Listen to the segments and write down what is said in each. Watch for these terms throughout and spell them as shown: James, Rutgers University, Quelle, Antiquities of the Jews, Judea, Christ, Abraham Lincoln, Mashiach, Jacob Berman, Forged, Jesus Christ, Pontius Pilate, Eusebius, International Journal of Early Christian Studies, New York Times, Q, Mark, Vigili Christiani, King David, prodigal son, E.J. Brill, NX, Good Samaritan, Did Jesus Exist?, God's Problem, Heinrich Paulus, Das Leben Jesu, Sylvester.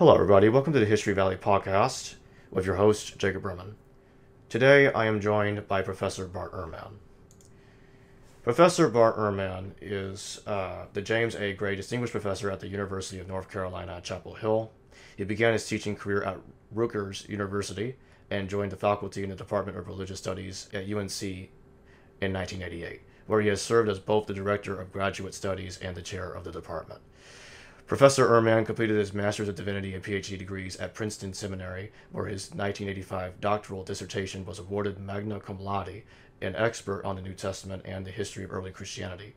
Hello everybody, welcome to the History Valley Podcast with your host, Jacob Berman. Today I am joined by Professor Bart Ehrman. Professor Bart Ehrman is the James A. Gray Distinguished Professor at the University of North Carolina at Chapel Hill. He began his teaching career at Rutgers University and joined the faculty in the Department of Religious Studies at UNC in 1988, where he has served as both the Director of Graduate Studies and the Chair of the Department. Professor Ehrman completed his Master's of Divinity and PhD degrees at Princeton Seminary, where his 1985 doctoral dissertation was awarded magna cum laude, an expert on the New Testament and the history of early Christianity.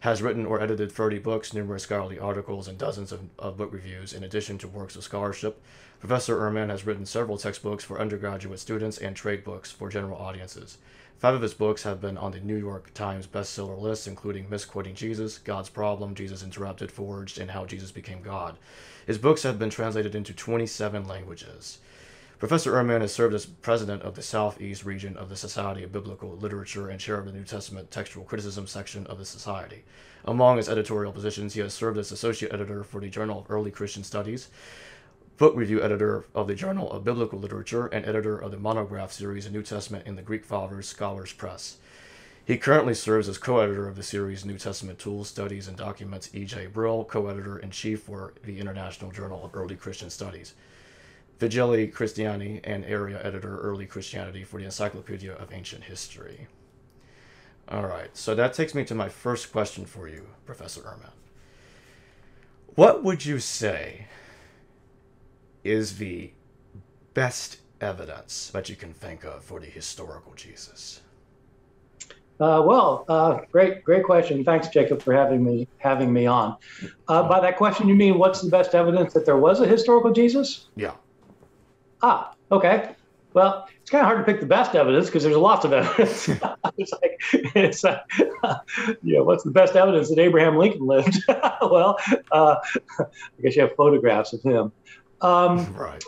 Has written or edited 30 books, numerous scholarly articles, and dozens of book reviews, in addition to works of scholarship. Professor Ehrman has written several textbooks for undergraduate students and trade books for general audiences. 5 of his books have been on the New York Times bestseller list, including Misquoting Jesus, God's Problem, Jesus Interrupted, Forged, and How Jesus Became God. His books have been translated into 27 languages. Professor Ehrman has served as president of the Southeast region of the Society of Biblical Literature and chair of the New Testament Textual Criticism section of the Society. Among his editorial positions, he has served as associate editor for the Journal of Early Christian Studies, book review editor of the Journal of Biblical Literature, and editor of the monograph series The New Testament in the Greek Fathers Scholars Press. He currently serves as co-editor of the series New Testament Tools, Studies, and Documents E.J. Brill, co-editor-in-chief for the International Journal of Early Christian Studies, Vigili Christiani, and area editor Early Christianity for the Encyclopedia of Ancient History. All right, so that takes me to my first question for you, Professor Ehrman. What would you say is the best evidence that you can think of for the historical Jesus? Great question. Thanks, Jacob, for having me on. By that question, you mean what's the best evidence that there was a historical Jesus? Yeah. Ah, okay. Well, it's kind of hard to pick the best evidence because there's lots of evidence. What's the best evidence that Abraham Lincoln lived? I guess you have photographs of him. Right.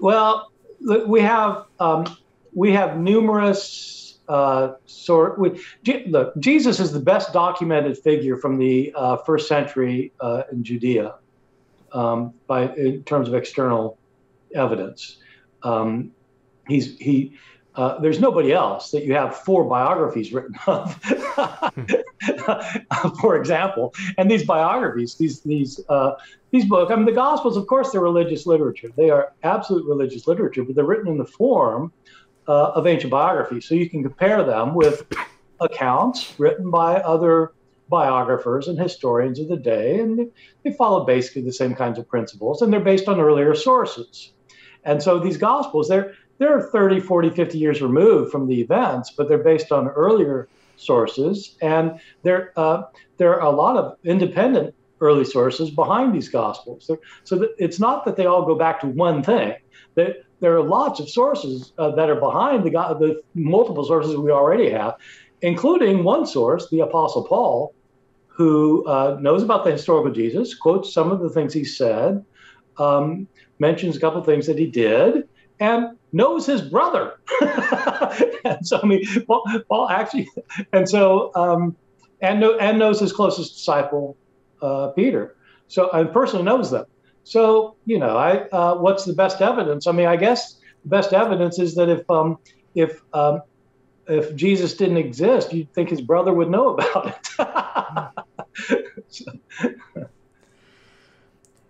Well, we have numerous look, Jesus is the best documented figure from the first century in Judea, in terms of external evidence. There's nobody else that you have 4 biographies written of, for example. And these biographies, these books, I mean, the Gospels, of course, they're religious literature. They are absolute religious literature, but they're written in the form of ancient biography. So you can compare them with accounts written by other biographers and historians of the day, and they follow basically the same kinds of principles, and they're based on earlier sources. And so these Gospels, they're 30, 40, 50 years removed from the events, but they're based on earlier sources, and there are a lot of independent early sources behind these Gospels. It's not that they all go back to one thing. There are lots of sources that are behind the multiple sources we already have, including one source, the Apostle Paul, who knows about the historical Jesus, quotes some of the things he said, mentions a couple of things that he did, and knows his brother. And knows his closest disciple, Peter. So, and personally knows them. So, what's the best evidence? I mean, I guess the best evidence is that if Jesus didn't exist, you'd think his brother would know about it.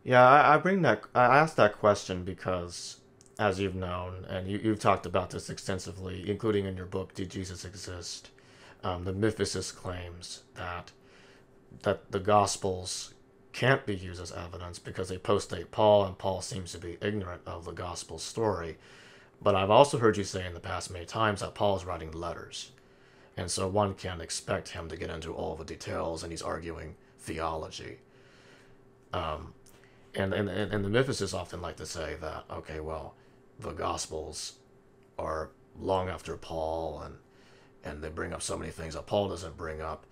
Yeah, I asked that question because, as you've known, and you've talked about this extensively, including in your book, Did Jesus Exist? The mythicist claims that the Gospels can't be used as evidence because they postdate Paul, and Paul seems to be ignorant of the Gospel story. But I've also heard you say in the past many times that Paul is writing letters, and so one can't expect him to get into all the details, and he's arguing theology. And the mythicists often like to say that, okay, well, the Gospels are long after Paul, and they bring up so many things that Paul doesn't bring up.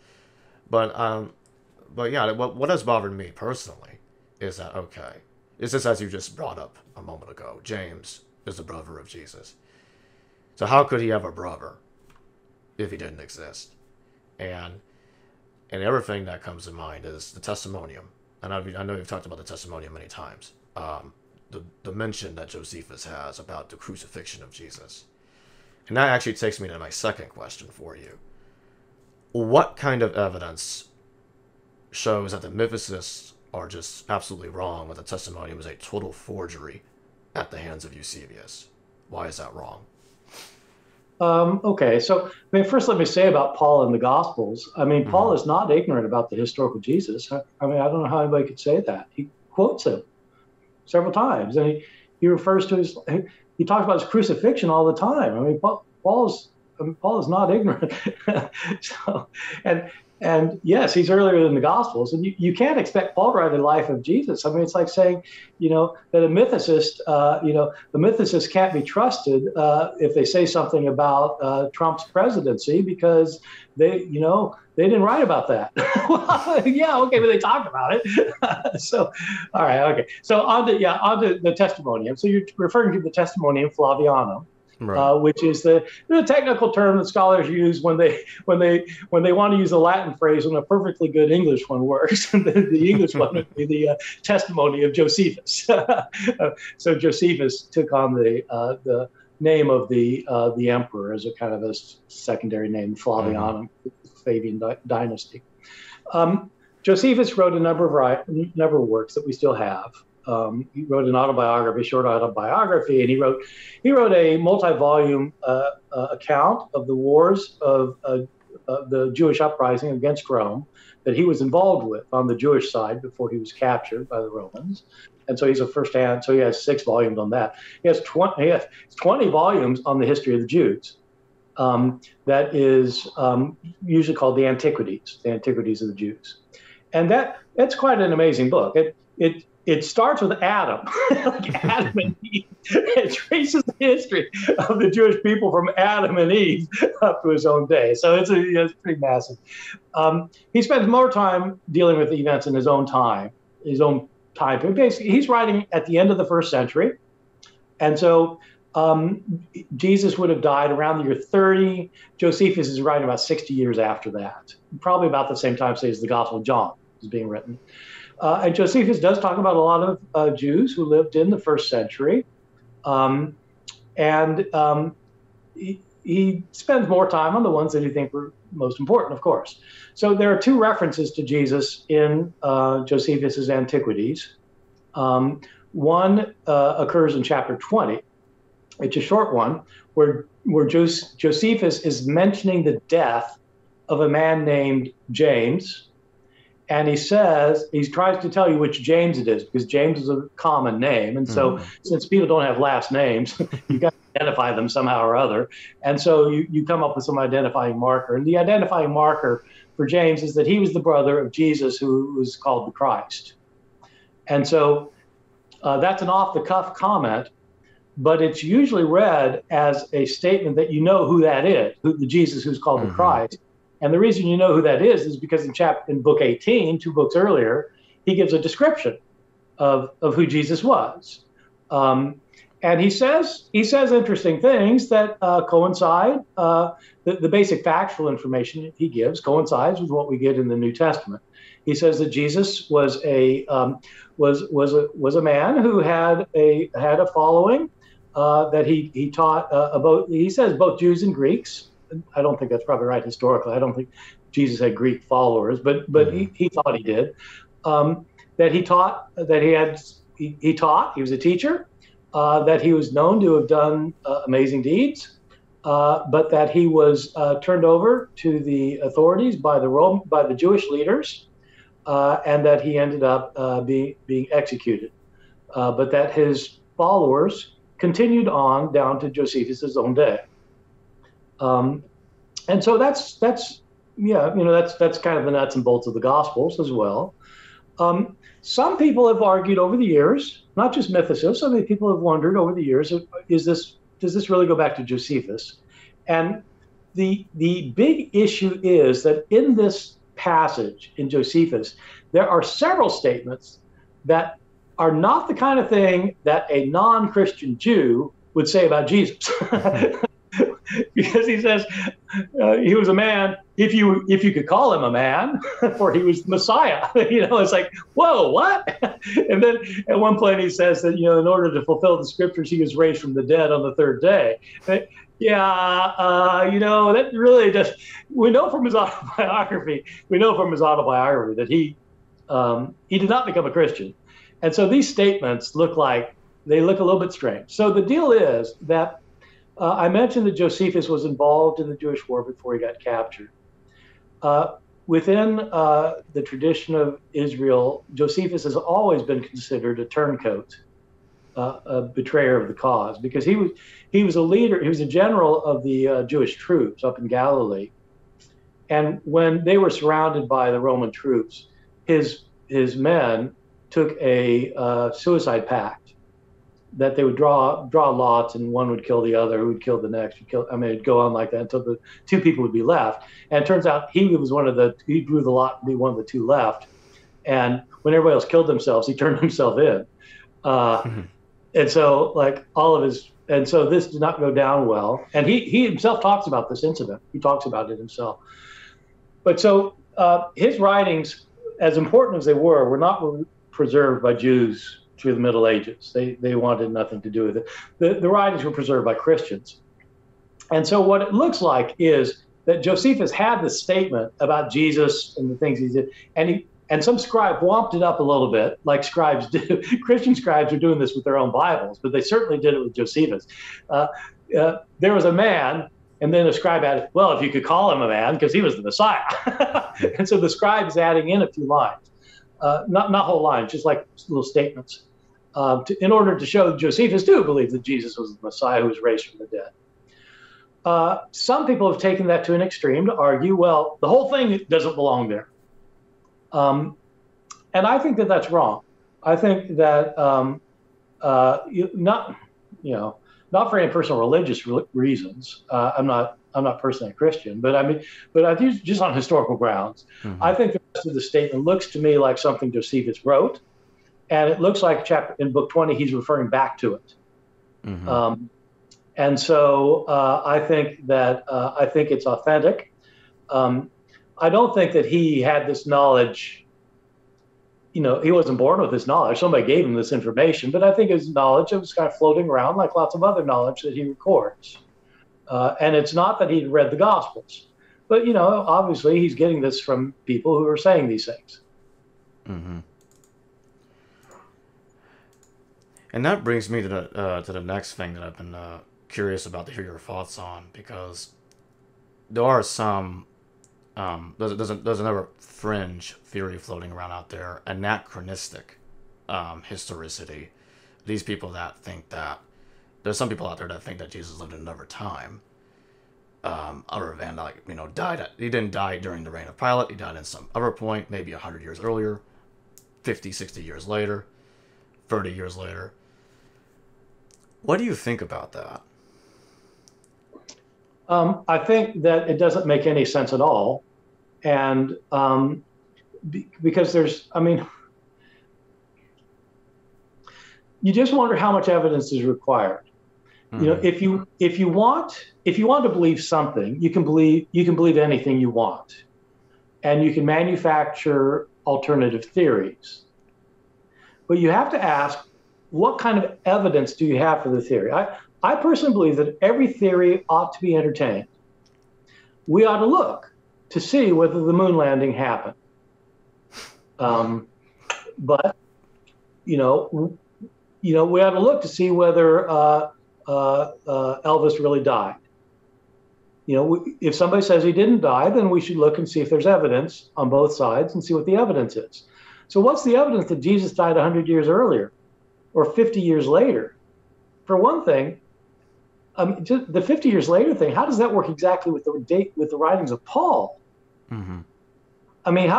But yeah, what has bothered me personally is that, okay, it's just as you just brought up a moment ago, James is the brother of Jesus. So how could he have a brother if he didn't exist? And everything that comes to mind is the testimonium. And I know you've talked about the testimonium many times. the mention that Josephus has about the crucifixion of Jesus. And that actually takes me to my second question for you. What kind of evidence shows that the Miphicists are just absolutely wrong, but the testimony was a total forgery at the hands of Eusebius? Why is that wrong? Okay, so, I mean, first let me say about Paul and the Gospels. I mean, Paul is not ignorant about the historical Jesus. I mean, I don't know how anybody could say that. He quotes him several times, and he refers to his, he talks about his crucifixion all the time. I mean, Paul is not ignorant. So, and yes, he's earlier than the Gospels, and you can't expect Paul to write the life of Jesus. I mean, it's like saying, you know, that a mythicist, you know, the mythicist can't be trusted if they say something about Trump's presidency because they, you know, they didn't write about that. Well, yeah, okay, but they talked about it. So, all right, okay. So on to the testimonium. So you're referring to the testimonium Flavianum. Right. Which is the technical term that scholars use when they want to use a Latin phrase when a perfectly good English one works. The English one would be the testimony of Josephus. So Josephus took on the name of the emperor as a kind of a secondary name, Flavianum, Flavian dynasty. Josephus wrote a number of works that we still have. He wrote an autobiography, short autobiography, and he wrote a multi-volume account of the wars of the Jewish uprising against Rome that he was involved with on the Jewish side before he was captured by the Romans. And so he's a first-hand. So he has 6 volumes on that. He has 20 volumes on the history of the Jews. That is usually called the Antiquities of the Jews, and that's quite an amazing book. It starts with Adam, like Adam and Eve. It traces the history of the Jewish people from Adam and Eve up to his own day. So it's pretty massive. He spends more time dealing with the events in his own time. Basically, he's writing at the end of the 1st century. And so Jesus would have died around the year 30. Josephus is writing about 60 years after that, probably about the same time, say, as the Gospel of John is being written. And Josephus does talk about a lot of Jews who lived in the 1st century. He spends more time on the ones that he thinks were most important, of course. So there are 2 references to Jesus in Josephus's Antiquities. One occurs in chapter 20. It's a short one where Josephus is mentioning the death of a man named James. And he says, he tries to tell you which James it is, because James is a common name. And so since people don't have last names, you've got to identify them somehow or other. And so you come up with some identifying marker. And the identifying marker for James is that he was the brother of Jesus who was called the Christ. And so that's an off-the-cuff comment, but it's usually read as a statement that you know who that is, who the Jesus who's called the Christ. And the reason you know who that is because in book 18, 2 books earlier, he gives a description of who Jesus was. And he says interesting things that coincide, the basic factual information he gives coincides with what we get in the New Testament. He says that Jesus was a man who had a following that he taught about. He says both Jews and Greeks. I don't think that's probably right historically. I don't think Jesus had Greek followers, but he thought he did. He was a teacher, that he was known to have done amazing deeds, but that he was turned over to the authorities by the Jewish leaders, and that he ended up being executed, but that his followers continued on down to Josephus's own day. And so that's kind of the nuts and bolts of the Gospels as well. Some people have argued over the years, not just mythicists. I mean, people have wondered over the years: does this really go back to Josephus? And the big issue is that in this passage in Josephus, there are several statements that are not the kind of thing that a non-Christian Jew would say about Jesus. because he says he was a man, if you could call him a man, for he was the Messiah. You know, it's like, whoa, what? And then at one point he says that, you know, in order to fulfill the scriptures, he was raised from the dead on the third day. And, yeah, you know, that really just, we know from his autobiography that he did not become a Christian. And so these statements look like, they look a little bit strange. So the deal is that I mentioned that Josephus was involved in the Jewish war before he got captured. Within the tradition of Israel, Josephus has always been considered a turncoat, a betrayer of the cause, because he was a leader, he was a general of the Jewish troops up in Galilee. And when they were surrounded by the Roman troops, his men took a suicide pact that they would draw lots, and one would kill the other, who would kill the next. It'd go on like that until the two people would be left. And it turns out he drew the lot to be one of the two left. And when everybody else killed themselves, he turned himself in. And so this did not go down well. And he himself talks about this incident. He talks about it himself. But so his writings, as important as they were not preserved by Jews through the Middle Ages. They wanted nothing to do with it. The writings were preserved by Christians. And so what it looks like is that Josephus had this statement about Jesus and the things he did, and some scribe womped it up a little bit, like scribes do. Christian scribes are doing this with their own Bibles, but they certainly did it with Josephus. There was a man, and then a scribe added, well, if you could call him a man, because he was the Messiah. And so the scribe is adding in a few lines. Not whole lines, just like little statements, in order to show Josephus too believed that Jesus was the Messiah who was raised from the dead. Some people have taken that to an extreme to argue, well, the whole thing doesn't belong there. And I think that that's wrong. I think that not for any personal religious reasons. I'm not personally a Christian, but I do, just on historical grounds. Mm-hmm. I think the rest of the statement looks to me like something Josephus wrote, and it looks like in book 20 he's referring back to it. Mm-hmm. And so I think that it's authentic. I don't think that he had this knowledge. You know, he wasn't born with this knowledge. Somebody gave him this information, but I think his knowledge was kind of floating around like lots of other knowledge that he records. And it's not that he'd read the Gospels, but, you know, obviously he's getting this from people who are saying these things. Mm-hmm. And that brings me to the next thing that I've been curious about to hear your thoughts on, because there are some there's another fringe theory floating around out there, anachronistic historicity. These people that think that. There's some people out there that think that Jesus lived in another time, other than, like, you know, died. He didn't die during the reign of Pilate. He died at some other point, maybe 100 years earlier, 50, 60 years later, 30 years later. What do you think about that? I think that it doesn't make any sense at all. And because there's, I mean, you just wonder how much evidence is required. You know, if you want to believe something, you can believe anything you want, and you can manufacture alternative theories. But you have to ask, what kind of evidence do you have for the theory? I personally believe that every theory ought to be entertained. We ought to look to see whether the moon landing happened. But you know, we ought to look to see whether Elvis really died. You know, if somebody says he didn't die, then we should look and see if there's evidence on both sides and see what the evidence is. So what's the evidence that Jesus died 100 years earlier or 50 years later? For one thing, just the 50 years later thing, how does that work exactly with the date, with the writings of Paul? Mm-hmm. I mean,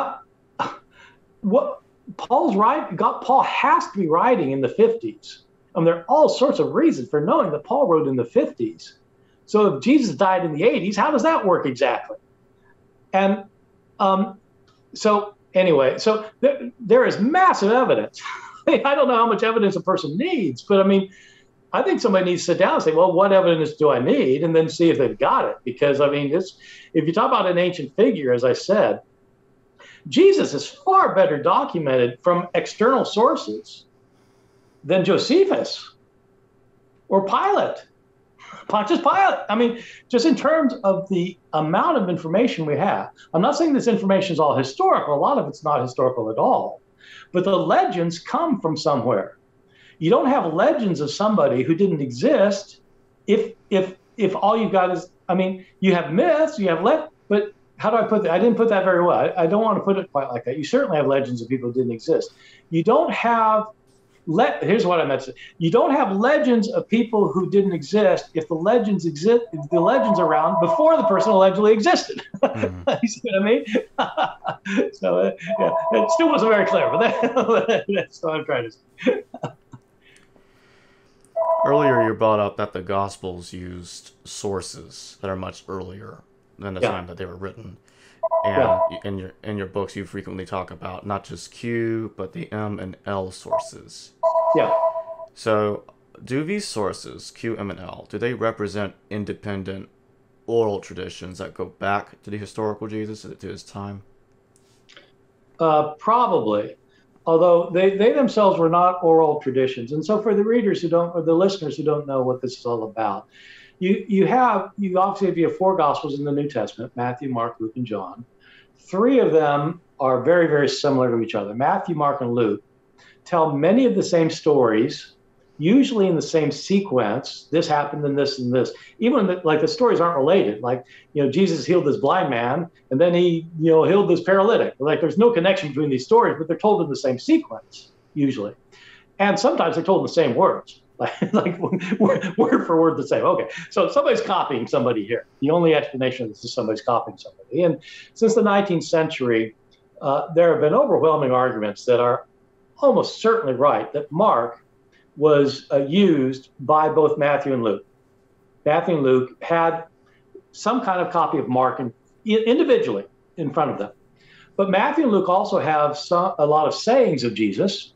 Paul has to be writing in the 50s. I mean, there are all sorts of reasons for knowing that Paul wrote in the 50s. So if Jesus died in the 80s, how does that work exactly? And so there is massive evidence. I don't know how much evidence a person needs, but I mean, I think somebody needs to sit down and say, well, what evidence do I need? And then see if they've got it. Because, I mean, it's, if you talk about an ancient figure, as I said, Jesus is far better documented from external sources than Josephus or Pilate, Pontius Pilate. I mean, just in terms of the amount of information we have, I'm not saying this information is all historical. A lot of it's not historical at all. But the legends come from somewhere. You don't have legends of somebody who didn't exist if all you've got is, I mean, you have myths, you have but how do I put that? I didn't put that very well. I don't want to put it quite like that. You certainly have legends of people who didn't exist. You don't have, here's what I meant to say. You don't have legends of people who didn't exist if the legends exist, if the legends around before the person allegedly existed. You see what I mean? So yeah, it still wasn't very clear, but that's what I'm trying to say. Earlier, you brought up that the Gospels used sources that are much earlier than the time that they were written. And in your books, you frequently talk about not just Q, but the M and L sources. Yeah. So do these sources, Q, M, and L, do they represent independent oral traditions that go back to the historical Jesus, to his time? Probably. Although they themselves were not oral traditions. And so for the readers who don't, or the listeners who don't know what this is all about, you obviously have four Gospels in the New Testament, Matthew, Mark, Luke, and John. Three of them are very, very similar to each other. Matthew, Mark, and Luke tell many of the same stories, usually in the same sequence. This happened and this and this. Even like the stories aren't related. Like, you know, Jesus healed this blind man and then he, you know, healed this paralytic. Like there's no connection between these stories, but they're told in the same sequence usually. And sometimes they're told in the same words. Like word for word the same. Okay, so somebody's copying somebody here. The only explanation is that somebody's copying somebody. And since the 19th century, there have been overwhelming arguments that are almost certainly right, that Mark was used by both Matthew and Luke. Matthew and Luke had some kind of copy of Mark individually in front of them. But Matthew and Luke also have a lot of sayings of Jesus,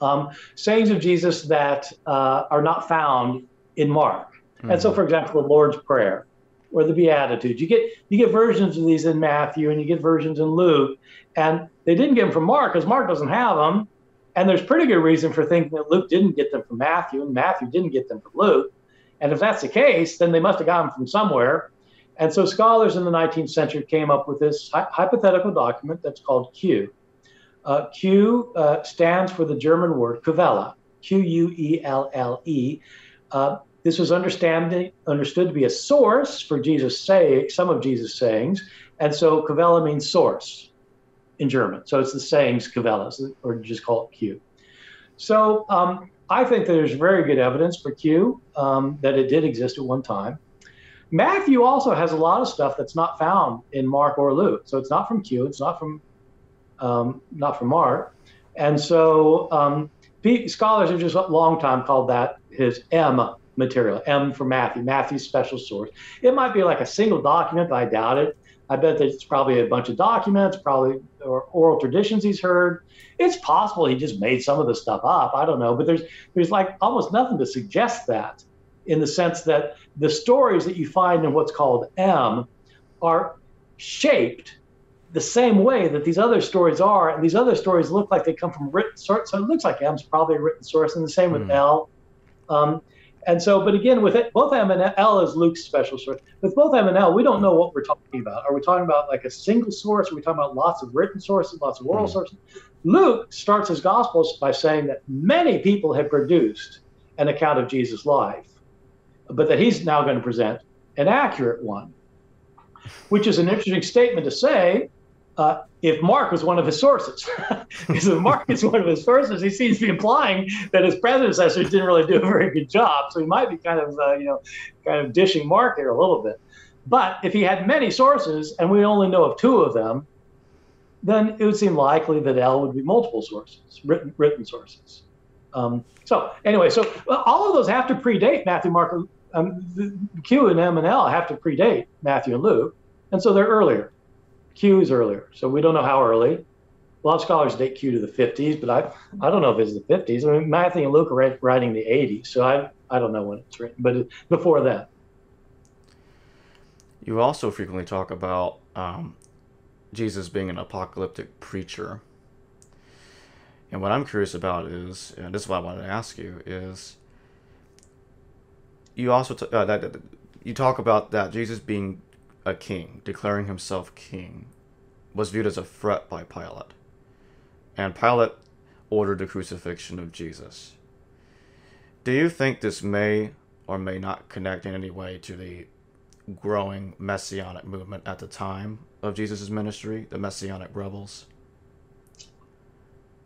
that are not found in Mark. Mm-hmm. And so, for example, the Lord's Prayer or the Beatitudes, you get versions of these in Matthew and you get versions in Luke, and they didn't get them from Mark because Mark doesn't have them. And there's pretty good reason for thinking that Luke didn't get them from Matthew and Matthew didn't get them from Luke. And if that's the case, then they must have gotten them from somewhere. And so scholars in the 19th century came up with this hypothetical document that's called Q. Q stands for the German word Quelle, Q-U-E-L-L-E. This was understood to be a source for some of Jesus' sayings, and so Quelle means source in German. So it's the sayings Quelle, or just call it Q. So I think there's very good evidence for Q that it did exist at one time. Matthew also has a lot of stuff that's not found in Mark or Luke, so it's not from Q, it's not from Mark. And so scholars have just a long time called that his M material, M for Matthew, Matthew's special source. It might be like a single document, but I doubt it. I bet that it's probably a bunch of documents, probably or oral traditions he's heard. It's possible he just made some of the stuff up. I don't know, but there's like almost nothing to suggest that, in the sense that the stories that you find in what's called M are shaped the same way that these other stories are, and these other stories look like they come from written source. So it looks like M's probably a written source, and the same with L. And so, but again, with it, both M and L is Luke's special source. With both M and L, we don't know what we're talking about. Are we talking about like a single source? Are we talking about lots of written sources, lots of oral sources? Luke starts his Gospels by saying that many people have produced an account of Jesus' life, but that he's now going to present an accurate one, which is an interesting statement to say, if Mark was one of his sources. Because if Mark is one of his sources, he seems to be implying that his predecessors didn't really do a very good job. So he might be kind of dishing Mark here a little bit. But if he had many sources and we only know of two of them, then it would seem likely that L would be multiple sources, written sources. So anyway, so all of those have to predate Matthew, Mark, Q and M and L have to predate Matthew and Luke. And so they're earlier. Q is earlier, so we don't know how early. a lot of scholars date Q to the 50s, but I don't know if it's the 50s. I mean, Matthew and Luke are writing the 80s, so I don't know when it's written, but before that. You also frequently talk about Jesus being an apocalyptic preacher. And what I'm curious about is, and this is what I wanted to ask you, is you also you talk about that Jesus being a king, declaring himself king, was viewed as a threat by Pilate. And Pilate ordered the crucifixion of Jesus. Do you think this may or may not connect in any way to the growing messianic movement at the time of Jesus' ministry, the messianic rebels?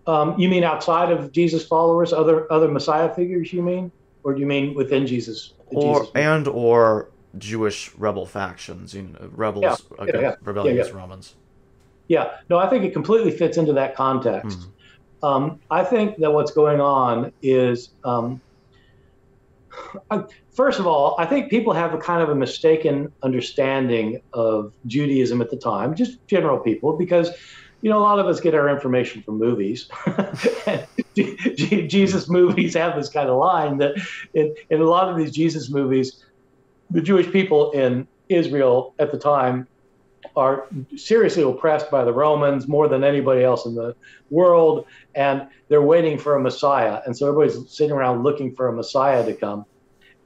You mean outside of Jesus' followers, other Messiah figures, you mean? Or do you mean within Jesus? Or Jewish rebel factions, you know, rebels rebellious Romans. Yeah, no, I think it completely fits into that context. Mm-hmm. I think that what's going on is, first of all, I think people have a kind of a mistaken understanding of Judaism at the time, just general people, because, you know, a lot of us get our information from movies. Jesus movies have this kind of line that in a lot of these Jesus movies, the Jewish people in Israel at the time are seriously oppressed by the Romans more than anybody else in the world, and they're waiting for a Messiah. And so everybody's sitting around looking for a Messiah to come.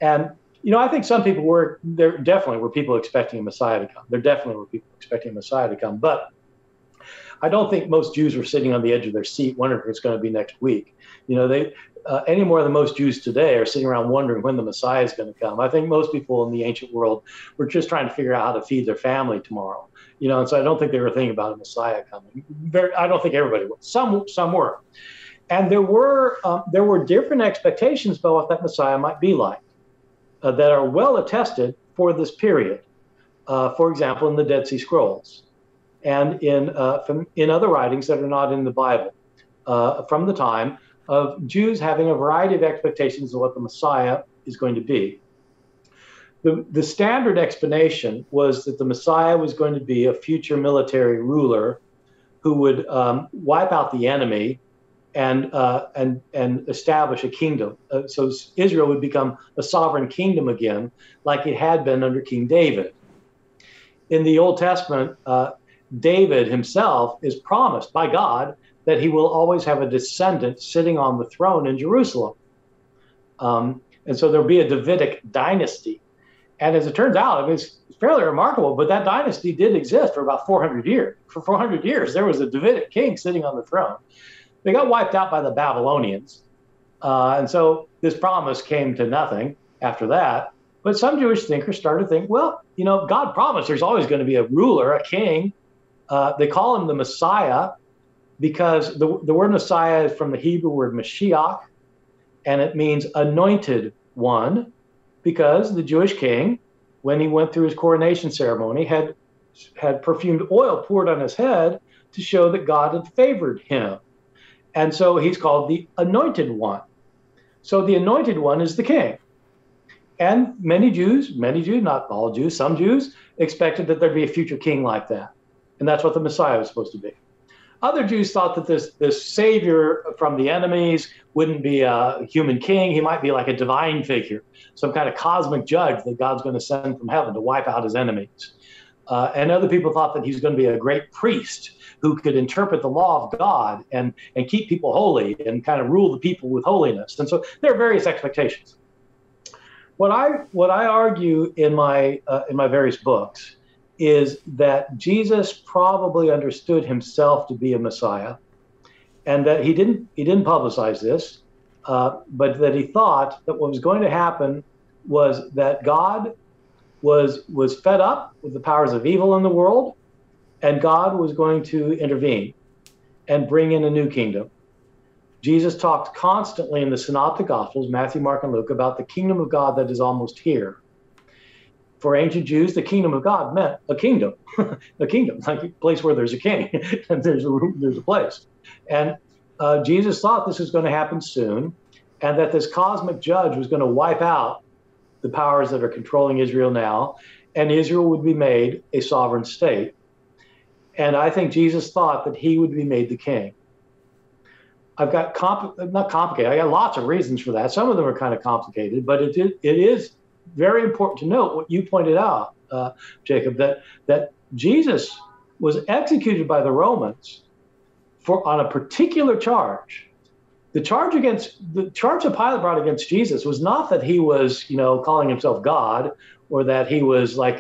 And, you know, I think some people were, there definitely were people expecting a Messiah to come. There definitely were people expecting a Messiah to come. But I don't think most Jews were sitting on the edge of their seat wondering if it's going to be next week. You know, they any more than most Jews today are sitting around wondering when the Messiah is going to come. I think most people in the ancient world were just trying to figure out how to feed their family tomorrow. You know, and so I don't think they were thinking about a Messiah coming. I don't think everybody was. Some were. And there were different expectations about what that Messiah might be like that are well attested for this period. For example, in the Dead Sea Scrolls and in other writings that are not in the Bible from the time of Jews having a variety of expectations of what the Messiah is going to be. The standard explanation was that the Messiah was going to be a future military ruler who would wipe out the enemy and establish a kingdom. So Israel would become a sovereign kingdom again, like it had been under King David. In the Old Testament, David himself is promised by God that he will always have a descendant sitting on the throne in Jerusalem. And so there'll be a Davidic dynasty. And as it turns out, I mean, it's fairly remarkable, but that dynasty did exist for about 400 years. For 400 years, there was a Davidic king sitting on the throne. They got wiped out by the Babylonians. And so this promise came to nothing after that. But some Jewish thinkers started to think, well, you know, God promised there's always going to be a ruler, a king. They call him the Messiah, because the word Messiah is from the Hebrew word Mashiach, and it means anointed one, because the Jewish king, when he went through his coronation ceremony, had perfumed oil poured on his head to show that God had favored him. And so he's called the anointed one. So the anointed one is the king. And many Jews, not all Jews, some Jews, expected that there'd be a future king like that. And that's what the Messiah was supposed to be. Other Jews thought that this savior from the enemies wouldn't be a human king. He might be like a divine figure, some kind of cosmic judge that God's going to send from heaven to wipe out his enemies. And other people thought that he was going to be a great priest who could interpret the law of God and keep people holy and kind of rule the people with holiness. And so there are various expectations. What I argue in my various books is that Jesus probably understood himself to be a Messiah, and that he didn't publicize this, but that he thought that what was going to happen was that God was fed up with the powers of evil in the world, and God was going to intervene and bring in a new kingdom. Jesus talked constantly in the Synoptic Gospels, Matthew, Mark, and Luke, about the kingdom of God that is almost here. For ancient Jews, the kingdom of God meant a kingdom, like a place where there's a king, and there's a place. And Jesus thought this was going to happen soon, and that this cosmic judge was going to wipe out the powers that are controlling Israel now, and Israel would be made a sovereign state. And I think Jesus thought that he would be made the king. I've got, not complicated, I got lots of reasons for that. Some of them are kind of complicated, but it is very important to note what you pointed out, Jacob, that Jesus was executed by the Romans on a particular charge. The charge that Pilate brought against Jesus was not that he was, calling himself God, or that he was like,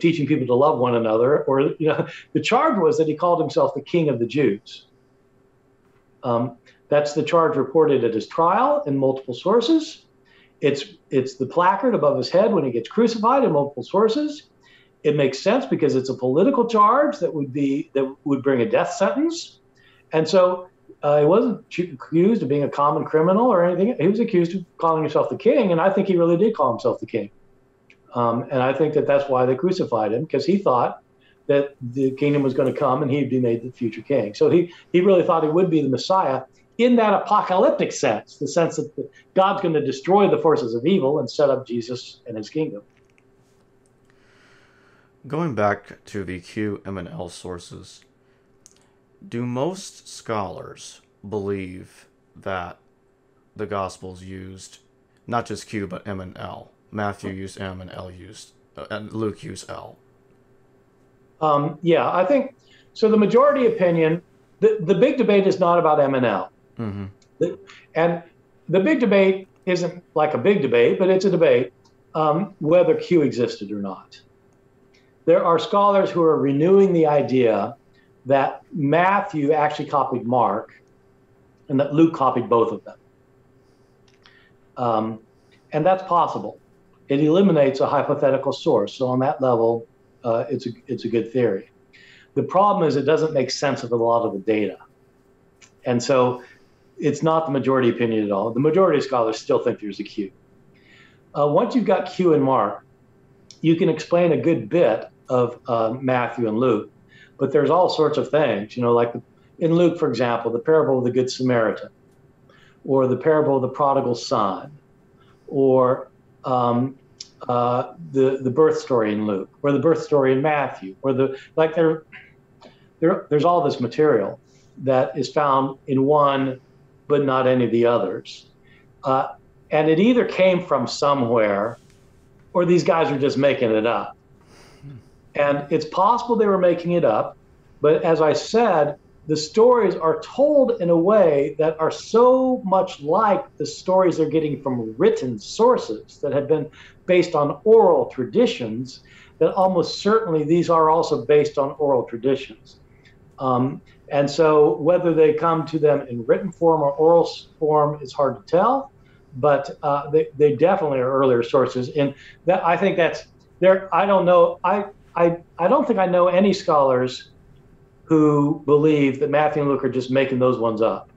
teaching people to love one another, or, the charge was that he called himself the King of the Jews. That's the charge reported at his trial in multiple sources. It's the placard above his head when he gets crucified in multiple sources. It makes sense because it's a political charge that would bring a death sentence. And so he wasn't accused of being a common criminal or anything. He was accused of calling himself the king, and I think he really did call himself the king. And I think that's why they crucified him, because he thought that the kingdom was going to come and he'd be made the future king. So he really thought he would be the Messiah in that apocalyptic sense, the sense that God's going to destroy the forces of evil and set up Jesus and his kingdom. Going back to the Q, M, and L sources, do most scholars believe that the Gospels used not just Q, but M and L? Matthew used M and L used, and Luke used L. Yeah, I think, so the majority opinion, the big debate is not about M and L. Mm-hmm. And the big debate isn't like a big debate, but it's a debate whether Q existed or not. There are scholars who are renewing the idea that Matthew actually copied Mark and that Luke copied both of them. And that's possible. It eliminates a hypothetical source. So on that level, it's a good theory. The problem is it doesn't make sense of a lot of the data. And so it's not the majority opinion at all. The majority of scholars still think there's a Q. Once you've got Q and Mark, you can explain a good bit of Matthew and Luke, but there's all sorts of things, like in Luke, for example, the parable of the Good Samaritan, or the parable of the prodigal son, or the birth story in Luke, or the birth story in Matthew, or there's all this material that is found in one, but not any of the others. And it either came from somewhere, or these guys are just making it up. And it's possible they were making it up, but as I said, the stories are told in a way that are so much like the stories they're getting from written sources that have been based on oral traditions, that almost certainly these are also based on oral traditions. And so whether they come to them in written form or oral form is hard to tell, but they definitely are earlier sources. And that, I think that's there. I don't know. I don't think I know any scholars who believe that Matthew and Luke are just making those ones up.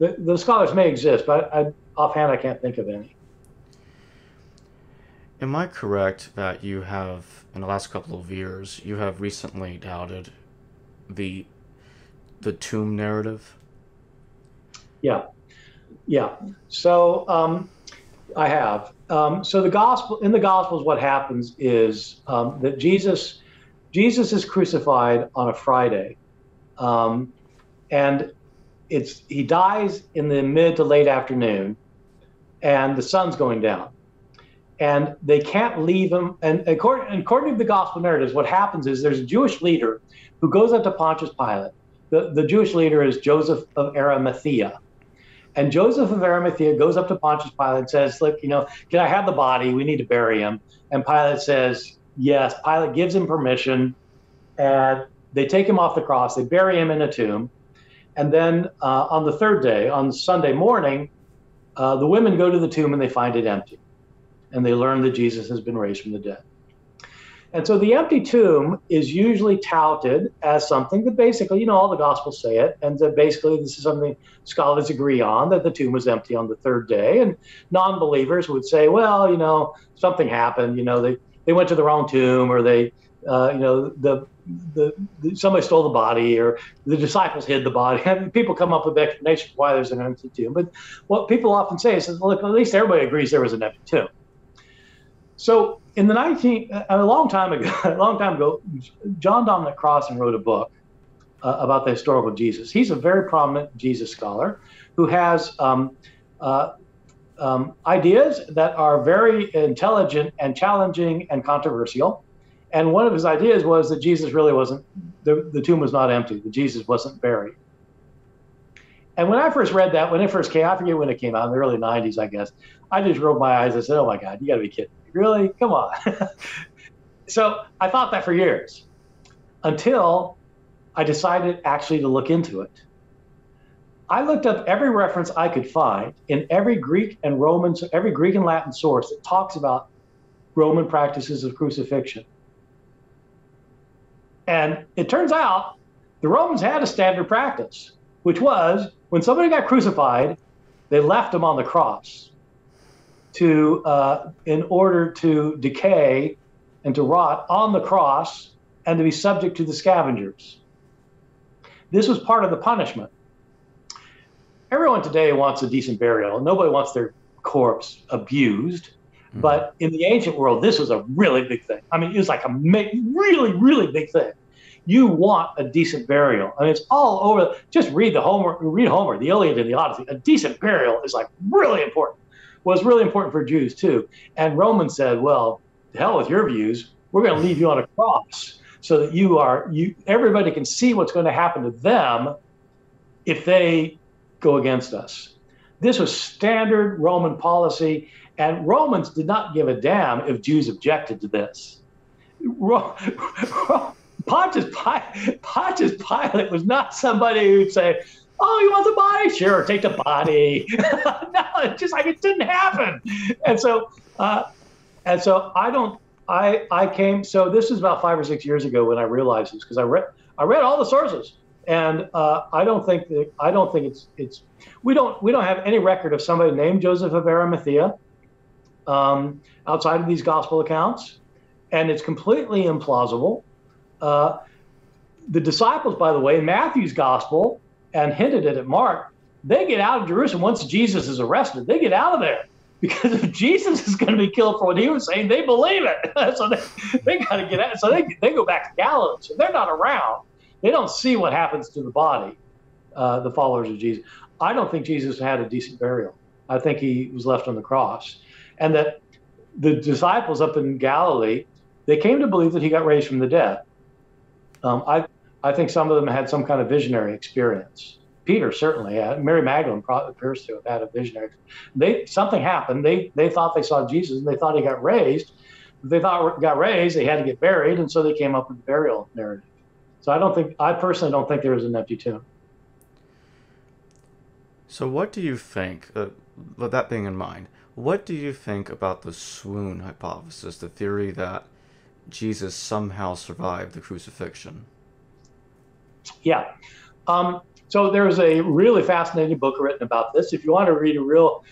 The scholars may exist, but offhand I can't think of any. Am I correct that you have, in the last couple of years, you have recently doubted the tomb narrative? Yeah. So I have. So in the Gospels, what happens is that Jesus is crucified on a Friday, and he dies in the mid to late afternoon, and the sun's going down, and they can't leave him. And according to the Gospel narratives, what happens is there's a Jewish leader who goes up to Pontius Pilate. The Jewish leader is Joseph of Arimathea. And Joseph of Arimathea goes up to Pontius Pilate and says, look, can I have the body? We need to bury him. And Pilate says, yes. Pilate gives him permission, and they take him off the cross. They bury him in a tomb. And then on the third day, on Sunday morning, the women go to the tomb and they find it empty. And they learn that Jesus has been raised from the dead. And so the empty tomb is usually touted as something that basically, all the Gospels say it, and that basically this is something scholars agree on, that the tomb was empty on the third day. And non-believers would say, well, something happened, they went to the wrong tomb, or they, somebody stole the body, or the disciples hid the body. I mean, people come up with explanations why there's an empty tomb. But what people often say is, look, at least everybody agrees there was an empty tomb. So in the a long time ago, John Dominic Crossan wrote a book about the historical Jesus. He's a very prominent Jesus scholar who has ideas that are very intelligent and challenging and controversial. And one of his ideas was that Jesus really wasn't, the tomb was not empty, that Jesus wasn't buried. And when I first read that, when it first came, I forget when it came out, in the early 90s, I guess, I just rolled my eyes and said, oh my God, you gotta be kidding me. Really? Come on. So I thought that for years until I decided actually to look into it. I looked up every reference I could find in every Greek and Latin source that talks about Roman practices of crucifixion. And it turns out the Romans had a standard practice, which was when somebody got crucified, they left them on the cross to, in order to decay and to rot on the cross and to be subject to the scavengers. This was part of the punishment. Everyone today wants a decent burial. Nobody wants their corpse abused. Mm-hmm. But in the ancient world, this was a really big thing. I mean, it was like a really, really big thing. You want a decent burial. I mean, it's all over. Just read Homer, the Iliad and the Odyssey. A decent burial is like really important. Well, it's really important for Jews too. And Romans said, well, to hell with your views. We're going to leave you on a cross so that everybody can see what's going to happen to them if they go against us. This was standard Roman policy, and Romans did not give a damn if Jews objected to this. Pontius Pilate was not somebody who'd say, oh, you want the body? Sure, take the body. No, it's just like it didn't happen. So this was about 5 or 6 years ago when I realized this, because I read all the sources. And we don't have any record of somebody named Joseph of Arimathea outside of these gospel accounts, and it's completely implausible. The disciples, by the way, in Matthew's gospel and hinted at it, Mark, they get out of Jerusalem once Jesus is arrested. They get out of there because if Jesus is going to be killed for what he was saying, they believe it. So they got to get out. So they go back to Galilee. So they're not around. They don't see what happens to the body, the followers of Jesus. I don't think Jesus had a decent burial. I think he was left on the cross. And that the disciples up in Galilee, they came to believe that he got raised from the dead. I think some of them had some kind of visionary experience. Peter certainly had. Mary Magdalene probably appears to have had a visionary experience. Something happened. They thought they saw Jesus, and they thought he got raised. They thought he got raised, they had to get buried, and so they came up with the burial narrative. So I personally don't think there was an empty tomb. So what do you think, with that being in mind, what do you think about the swoon hypothesis, the theory that Jesus somehow survived the crucifixion? Yeah. So there's a really fascinating book written about this. If you want to read a real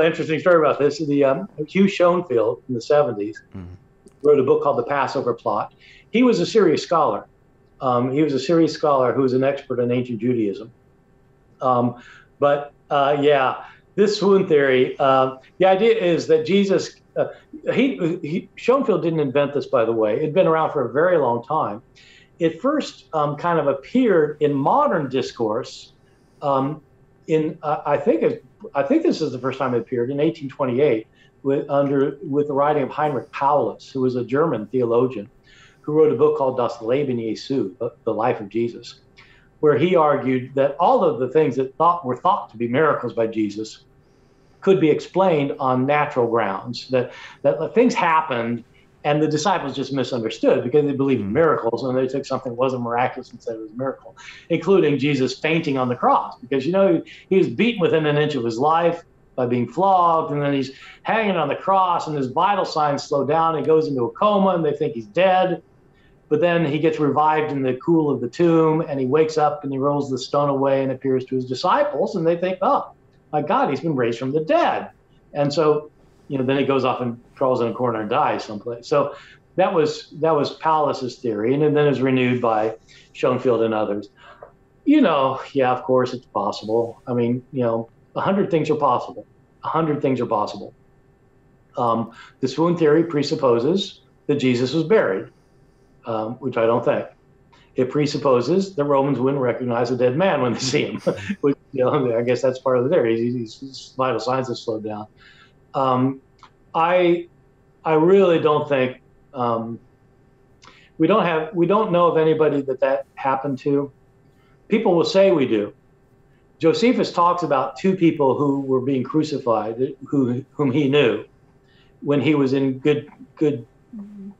interesting story about this, the Hugh Schoenfield in the 70s wrote a book called The Passover Plot. He was a serious scholar. Who was an expert in ancient Judaism. This swoon theory, the idea is that Jesus, Schoenfield didn't invent this, by the way. It had been around for a very long time. It first kind of appeared in modern discourse I think this is the first time it appeared in 1828 with the writing of Heinrich Paulus, who was a German theologian, who wrote a book called Das Leben Jesu, The Life of Jesus, where he argued that all of the things that were thought to be miracles by Jesus could be explained on natural grounds, that things happened and the disciples just misunderstood because they believed in miracles, and they took something that wasn't miraculous and said it was a miracle, including Jesus fainting on the cross, because, you know, he was beaten within an inch of his life by being flogged, and then he's hanging on the cross and his vital signs slow down. He goes into a coma and they think he's dead. But then he gets revived in the cool of the tomb, and he wakes up and he rolls the stone away and appears to his disciples, and they think, oh, my God, he's been raised from the dead. And so, you know, then he goes off and crawls in a corner and dies someplace. So that was Paulus's theory, and then it was renewed by Schoenfield and others. You know, yeah, of course it's possible. I mean, you know, 100 things are possible. This wound theory presupposes that Jesus was buried, which I don't think. It presupposes that Romans wouldn't recognize a dead man when they see him. Which, you know, I guess that's part of the theory. His vital signs have slowed down. I really don't think we don't know of anybody that happened to. People will say we do. Josephus talks about two people who were being crucified, whom he knew, when he was in good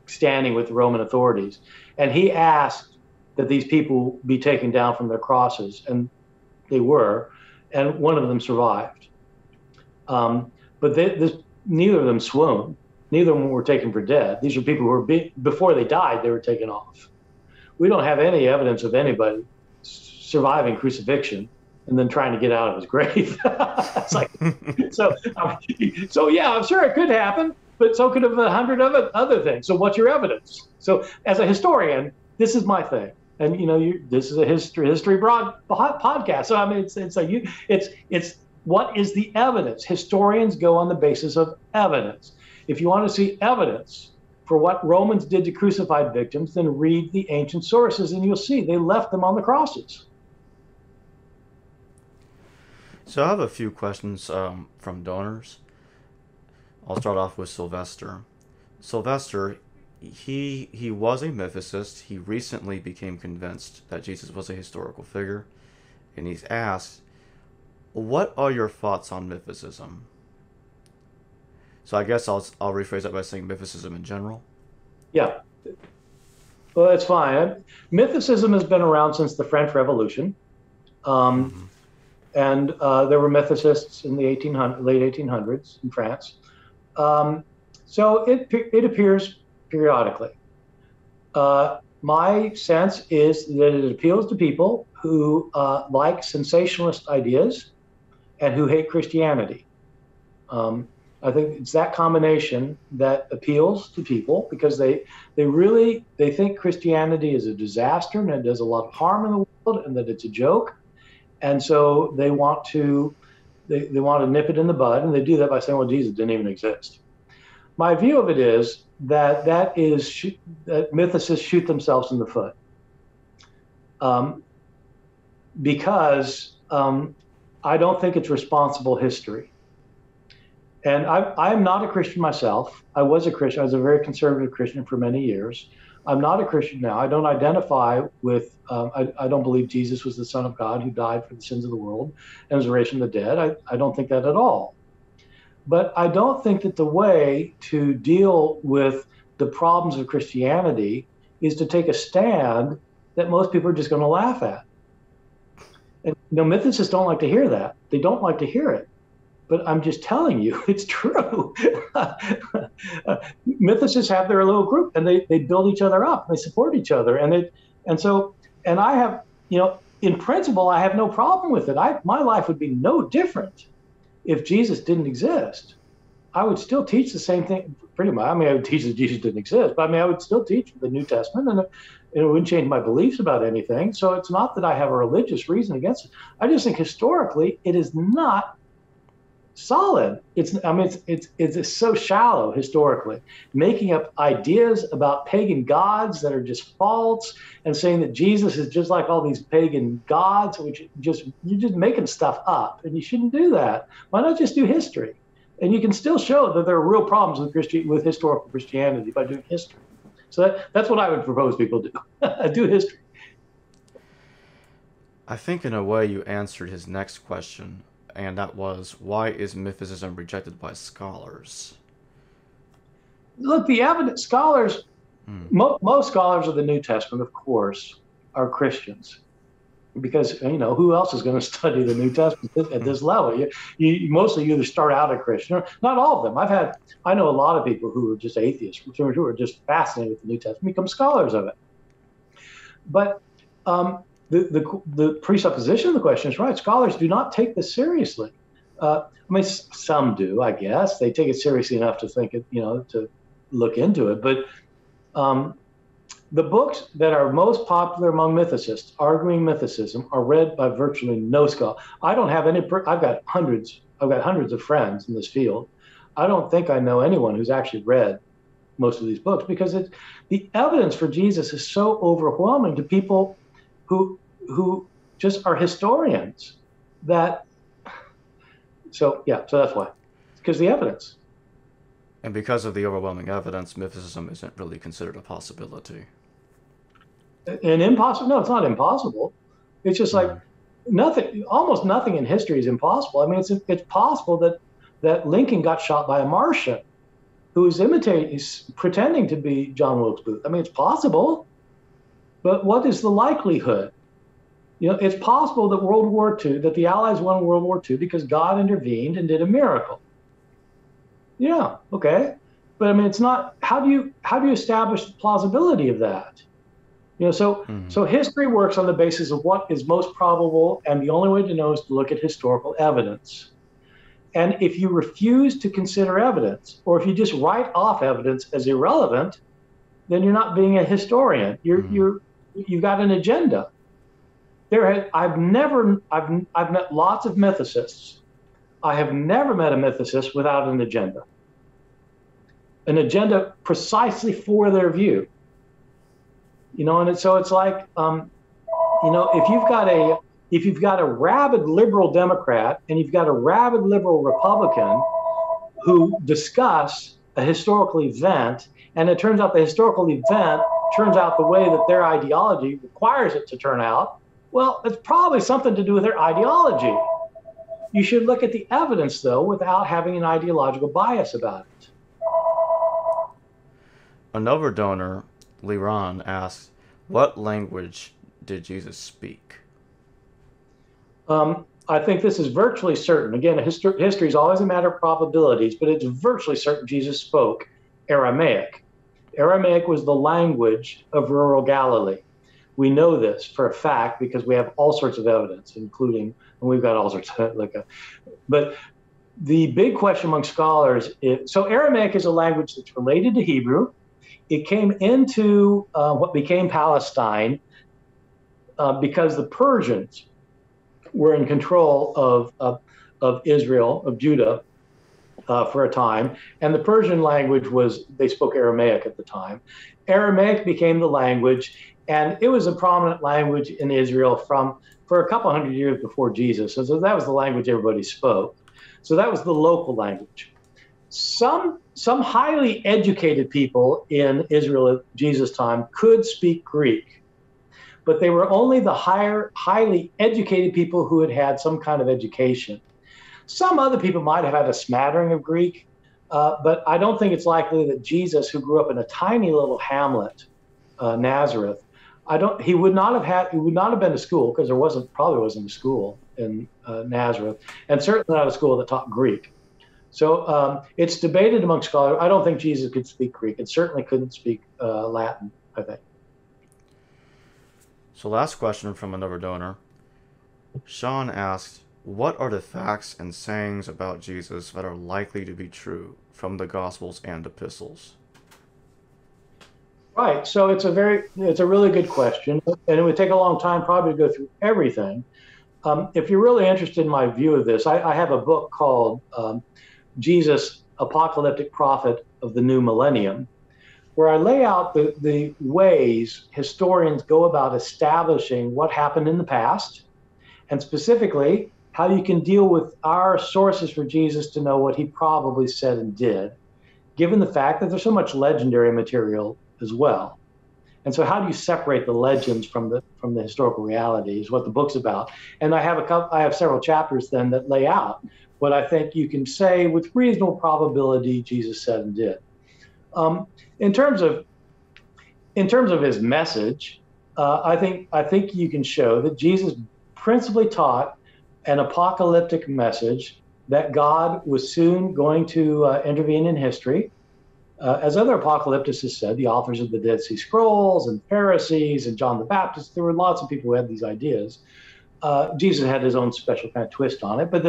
standing with the Roman authorities, and he asked that these people be taken down from their crosses, and they were, and one of them survived. Neither of them swooned. Neither of them were taken for dead. These are people who were before they died, they were taken off. We don't have any evidence of anybody surviving crucifixion and then trying to get out of his grave. It's like, so yeah, I'm sure it could happen, but so could have 100 other things. So what's your evidence? So as a historian, this is my thing. And, you know, this is a history broad podcast. So, I mean, it's what is the evidence? Historians go on the basis of evidence. If you want to see evidence for what Romans did to crucified victims, then read the ancient sources and you'll see they left them on the crosses. So I have a few questions from donors. I'll start off with Sylvester. Sylvester, he was a mythicist. He recently became convinced that Jesus was a historical figure. And he's asked, what are your thoughts on mythicism? So I guess I'll rephrase that by saying mythicism in general. Yeah. Well, that's fine. Mythicism has been around since the French Revolution. And there were mythicists in the late 1800s in France. So it appears periodically. My sense is that it appeals to people who like sensationalist ideas and who hate Christianity. I think it's that combination that appeals to people because they think Christianity is a disaster and it does a lot of harm in the world and that it's a joke. And so they want to nip it in the bud, and they do that by saying, well, Jesus didn't even exist. My view of it is that mythicists shoot themselves in the foot because I don't think it's responsible history. And I'm not a Christian myself. I was a Christian. I was a very conservative Christian for many years. I'm not a Christian now. I don't identify with, I don't believe Jesus was the Son of God who died for the sins of the world and was raised from the dead. I don't think that at all. But I don't think that the way to deal with the problems of Christianity is to take a stand that most people are just going to laugh at. And you know, mythicists don't like to hear that. They don't like to hear it. But I'm just telling you, it's true. Mythicists have their little group, and they build each other up, and they support each other, and I have, you know, in principle, I have no problem with it. My life would be no different if Jesus didn't exist. I would still teach the same thing, pretty much. I mean, I would teach that Jesus didn't exist, but I mean, I would still teach the New Testament, and it wouldn't change my beliefs about anything. So it's not that I have a religious reason against it. I just think historically, it is not solid. It's so shallow historically, making up ideas about pagan gods that are just false and saying that Jesus is just like all these pagan gods, which you're just making stuff up, and you shouldn't do that. Why not just do history? And you can still show that there are real problems with historical Christianity by doing history. So that's what I would propose people do. Do history. I think in a way you answered his next question, and that was, why is mythicism rejected by scholars? Look, the evidence, scholars, most scholars of the New Testament, of course, are Christians. Because, you know, who else is going to study the New Testament at this level? You mostly either start out a Christian, or not all of them. I know a lot of people who are just atheists, who are just fascinated with the New Testament, become scholars of it. But The presupposition of the question is right. Scholars do not take this seriously. I mean, some do, I guess. They take it seriously enough to think it, you know, to look into it. But the books that are most popular among mythicists, arguing mythicism, are read by virtually no scholar. I've got hundreds of friends in this field. I don't think I know anyone who's actually read most of these books, because it's, the evidence for Jesus is so overwhelming to people who just are historians that, so that's why. It's because of the evidence. And because of the overwhelming evidence, mythicism isn't really considered a possibility. An impossible? No, it's not impossible. It's just like nothing, almost nothing in history is impossible. I mean, it's possible that Lincoln got shot by a Martian who's pretending to be John Wilkes Booth. I mean, it's possible, but what is the likelihood? You know, it's possible that World War II, that the Allies won World War II because God intervened and did a miracle. Yeah, okay, but I mean, it's not. How do you establish the plausibility of that? You know, so history works on the basis of what is most probable, and the only way to know is to look at historical evidence. And if you refuse to consider evidence, or if you just write off evidence as irrelevant, then you're not being a historian. You've got an agenda. I've met lots of mythicists. I have never met a mythicist without an agenda. An agenda precisely for their view. You know, and so it's like, you know, if you've got a rabid liberal Democrat and you've got a rabid liberal Republican who discuss a historical event, and it turns out the historical event turns out the way that their ideology requires it to turn out, well, it's probably something to do with their ideology. You should look at the evidence, though, without having an ideological bias about it. Another donor, Liran, asks, what language did Jesus speak? I think this is virtually certain. Again, history is always a matter of probabilities, but it's virtually certain Jesus spoke Aramaic. Aramaic was the language of rural Galilee. We know this for a fact because we have all sorts of evidence, including, and we've got all sorts of, but the big question among scholars is, so Aramaic is a language that's related to Hebrew. It came into what became Palestine because the Persians were in control of Israel, of Judah, for a time. And the Persian language they spoke Aramaic at the time. Aramaic became the language, and it was a prominent language in Israel for a couple hundred years before Jesus. And so that was the language everybody spoke. So that was the local language. Some highly educated people in Israel at Jesus' time could speak Greek, but they were only the highly educated people who had had some kind of education. Some other people might have had a smattering of Greek, but I don't think it's likely that Jesus, who grew up in a tiny little hamlet, Nazareth, he would not have been to school, because there probably wasn't a school in Nazareth, and certainly not a school that taught Greek. So it's debated among scholars. I don't think Jesus could speak Greek, and certainly couldn't speak Latin, I think. So last question from another donor. Sean asks, what are the facts and sayings about Jesus that are likely to be true from the Gospels and epistles? Right, so it's a really good question, and it would take a long time probably to go through everything. If you're really interested in my view of this, I have a book called Jesus, Apocalyptic Prophet of the New Millennium, where I lay out the ways historians go about establishing what happened in the past, and specifically how you can deal with our sources for Jesus to know what he probably said and did, given the fact that there's so much legendary material as well. And so how do you separate the legends from the historical reality is what the book's about. And I have several chapters then that lay out what I think you can say with reasonable probability Jesus said and did. In terms of his message, I think you can show that Jesus principally taught an apocalyptic message, that God was soon going to intervene in history. As other apocalypticists said, the authors of the Dead Sea Scrolls and Pharisees and John the Baptist, there were lots of people who had these ideas. Jesus had his own special kind of twist on it, but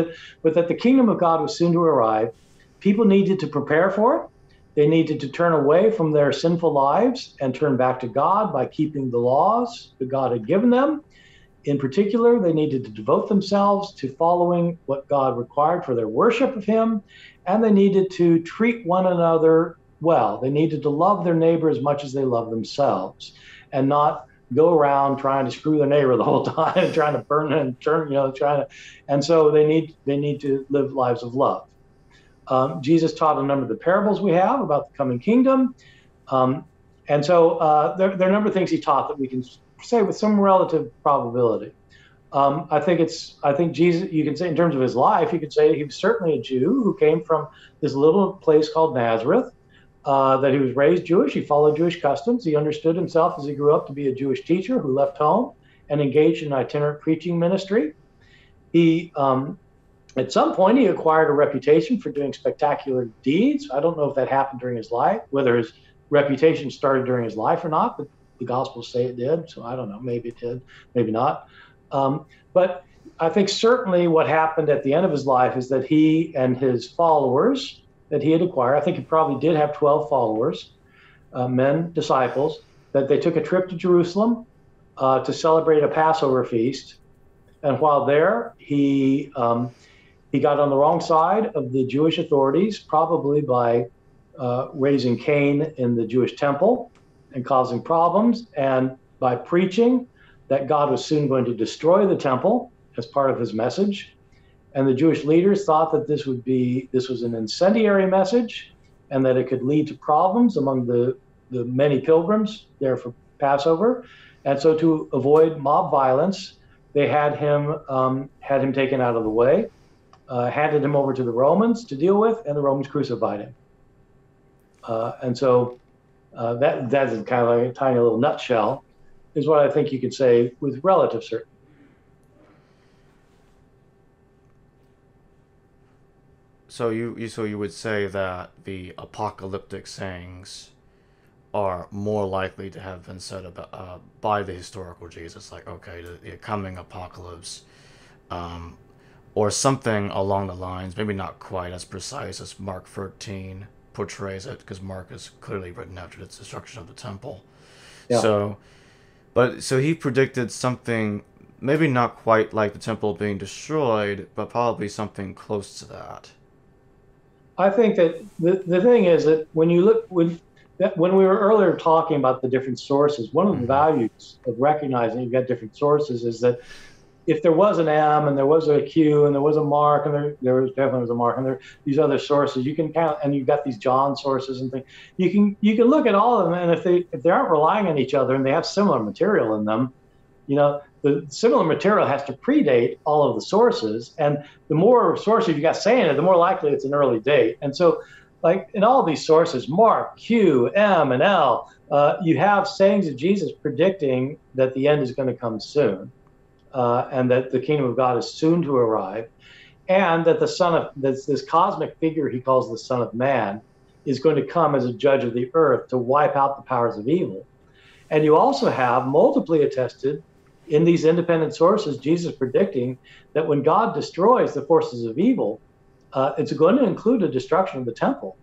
that the kingdom of God was soon to arrive. People needed to prepare for it. They needed to turn away from their sinful lives and turn back to God by keeping the laws that God had given them. In particular, they needed to devote themselves to following what God required for their worship of him, and they needed to treat one another well. They needed to love their neighbor as much as they love themselves, and not go around trying to screw their neighbor the whole time, trying to burn and turn, and so they need to live lives of love. Jesus taught a number of the parables we have about the coming kingdom. And so there are a number of things he taught that we can say with some relative probability. I think Jesus, you can say in terms of his life, you could say he was certainly a Jew who came from this little place called Nazareth, that he was raised Jewish. He followed Jewish customs. He understood himself as he grew up to be a Jewish teacher who left home and engaged in itinerant preaching ministry. He, at some point, he acquired a reputation for doing spectacular deeds. I don't know if that happened during his life, whether his reputation started during his life or not, but the Gospels say it did, so I don't know, maybe it did, maybe not. But I think certainly what happened at the end of his life is that he and his followers that he had acquired, I think he probably did have 12 followers, men, disciples, that they took a trip to Jerusalem to celebrate a Passover feast. And while there, he got on the wrong side of the Jewish authorities, probably by raising Cain in the Jewish temple and causing problems, and by preaching that God was soon going to destroy the temple as part of his message. And the Jewish leaders thought that this was an incendiary message, and that it could lead to problems among the many pilgrims there for Passover. And so to avoid mob violence, they had him taken out of the way, handed him over to the Romans to deal with, and the Romans crucified him. That's kind of like a tiny little nutshell, is what I think you could say with relative certainty. So you would say that the apocalyptic sayings are more likely to have been said about, by the historical Jesus, like, okay, the coming apocalypse, or something along the lines, maybe not quite as precise as Mark 13 portrays it, because Mark is clearly written after its destruction of the temple. Yeah. So he predicted something, maybe not quite like the temple being destroyed, but probably something close to that. I think that the thing is that when you look when we were earlier talking about the different sources, one of the values of recognizing you've got different sources is that if there was an M and there was a Q and there was a Mark and there was definitely a Mark and there these other sources, you can count, and you've got these John sources and things. You can look at all of them, and if they aren't relying on each other and they have similar material in them, the similar material has to predate all of the sources, and the more sources you got saying it, the more likely it's an early date. And so, like in all these sources, Mark, Q, M, and L, you have sayings of Jesus predicting that the end is going to come soon, and that the kingdom of God is soon to arrive, and that the this cosmic figure he calls the Son of Man is going to come as a judge of the earth to wipe out the powers of evil. And you also have multiply attested in these independent sources, Jesus predicting that when God destroys the forces of evil, it's going to include a destruction of the temple.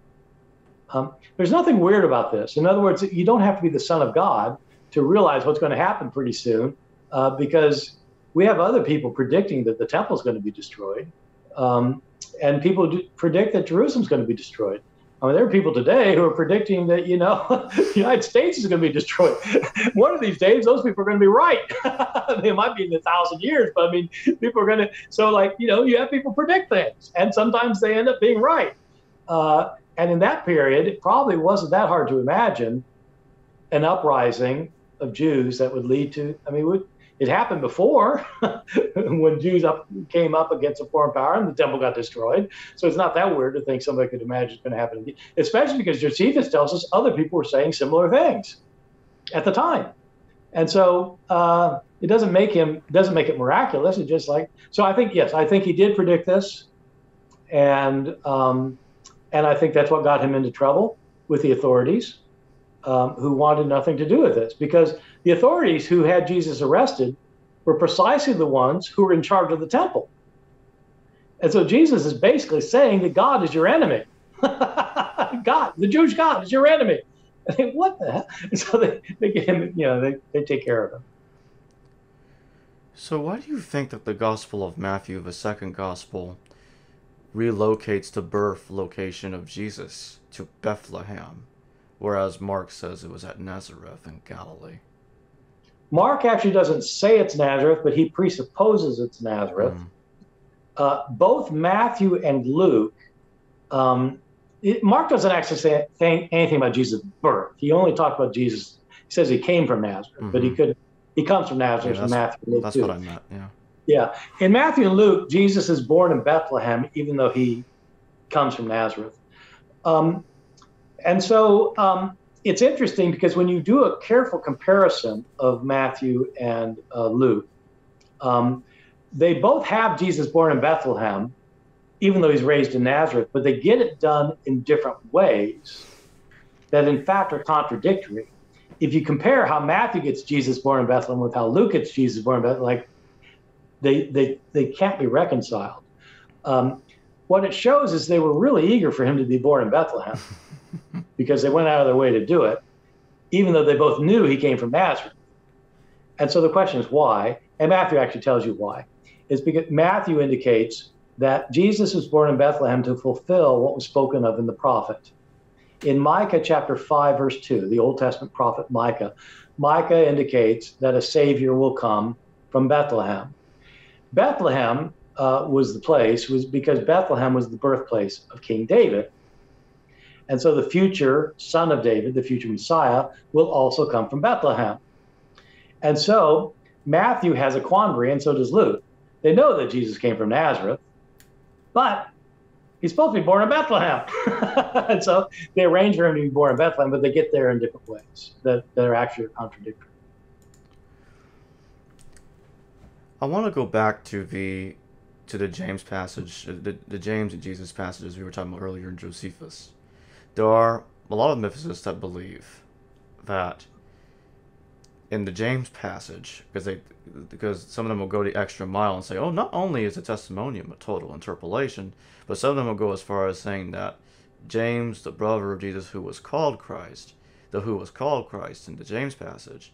There's nothing weird about this. In other words, you don't have to be the Son of God to realize what's going to happen pretty soon, because we have other people predicting that the temple is going to be destroyed, and people predict that Jerusalem's going to be destroyed. I mean, there are people today who are predicting that, the United States is going to be destroyed. One of these days, those people are going to be right. They might be in 1,000 years, but I mean, people are going to. So, you have people predict things, and sometimes they end up being right. And in that period, it probably wasn't that hard to imagine an uprising of Jews that would lead to. I mean, it happened before when Jews came up against a foreign power and the temple got destroyed. So it's not that weird to think somebody could imagine it's going to happen again, especially because Josephus tells us other people were saying similar things at the time. And so it doesn't make it miraculous. It's just like, so I think, yes, I think he did predict this. And I think that's what got him into trouble with the authorities, who wanted nothing to do with this, because the authorities who had Jesus arrested were precisely the ones who were in charge of the temple. And so Jesus is basically saying that God is your enemy. God, the Jewish God, is your enemy. And they, what the hell? And so they take care of him. So why do you think that the Gospel of Matthew, the second Gospel, relocates the birth location of Jesus to Bethlehem, whereas Mark says it was at Nazareth in Galilee? Mark actually doesn't say it's Nazareth, but he presupposes it's Nazareth. Both Matthew and Luke, Mark doesn't actually say anything about Jesus' birth. He only talked about Jesus. He says he came from Nazareth, but he comes from Nazareth in Matthew and Luke. That's what I meant, yeah. Yeah. In Matthew and Luke, Jesus is born in Bethlehem, even though he comes from Nazareth. And so it's interesting because when you do a careful comparison of Matthew and Luke, they both have Jesus born in Bethlehem, even though he's raised in Nazareth, but they get it done in different ways that in fact are contradictory. If you compare how Matthew gets Jesus born in Bethlehem with how Luke gets Jesus born in Bethlehem, like they can't be reconciled. What it shows is they were really eager for him to be born in Bethlehem because they went out of their way to do it, even though they both knew he came from Nazareth. And so the question is why, and Matthew actually tells you why. It's because Matthew indicates that Jesus was born in Bethlehem to fulfill what was spoken of in the prophet. In Micah chapter 5, verse 2, the Old Testament prophet Micah, Micah indicates that a savior will come from Bethlehem. Bethlehem was the place, because Bethlehem was the birthplace of King David. And so the future son of David, the future Messiah, will also come from Bethlehem. And so Matthew has a quandary, and so does Luke. They know that Jesus came from Nazareth, but he's supposed to be born in Bethlehem. And so they arrange for him to be born in Bethlehem, but they get there in different ways that are actually contradictory. I want to go back to the James passage, the James and Jesus passages we were talking about earlier in Josephus. There are a lot of mythicists that believe that in the James passage, because some of them will go the extra mile and say, oh, not only is the testimonium a total interpolation, but some of them will go as far as saying that James, the brother of Jesus who was called Christ, in the James passage,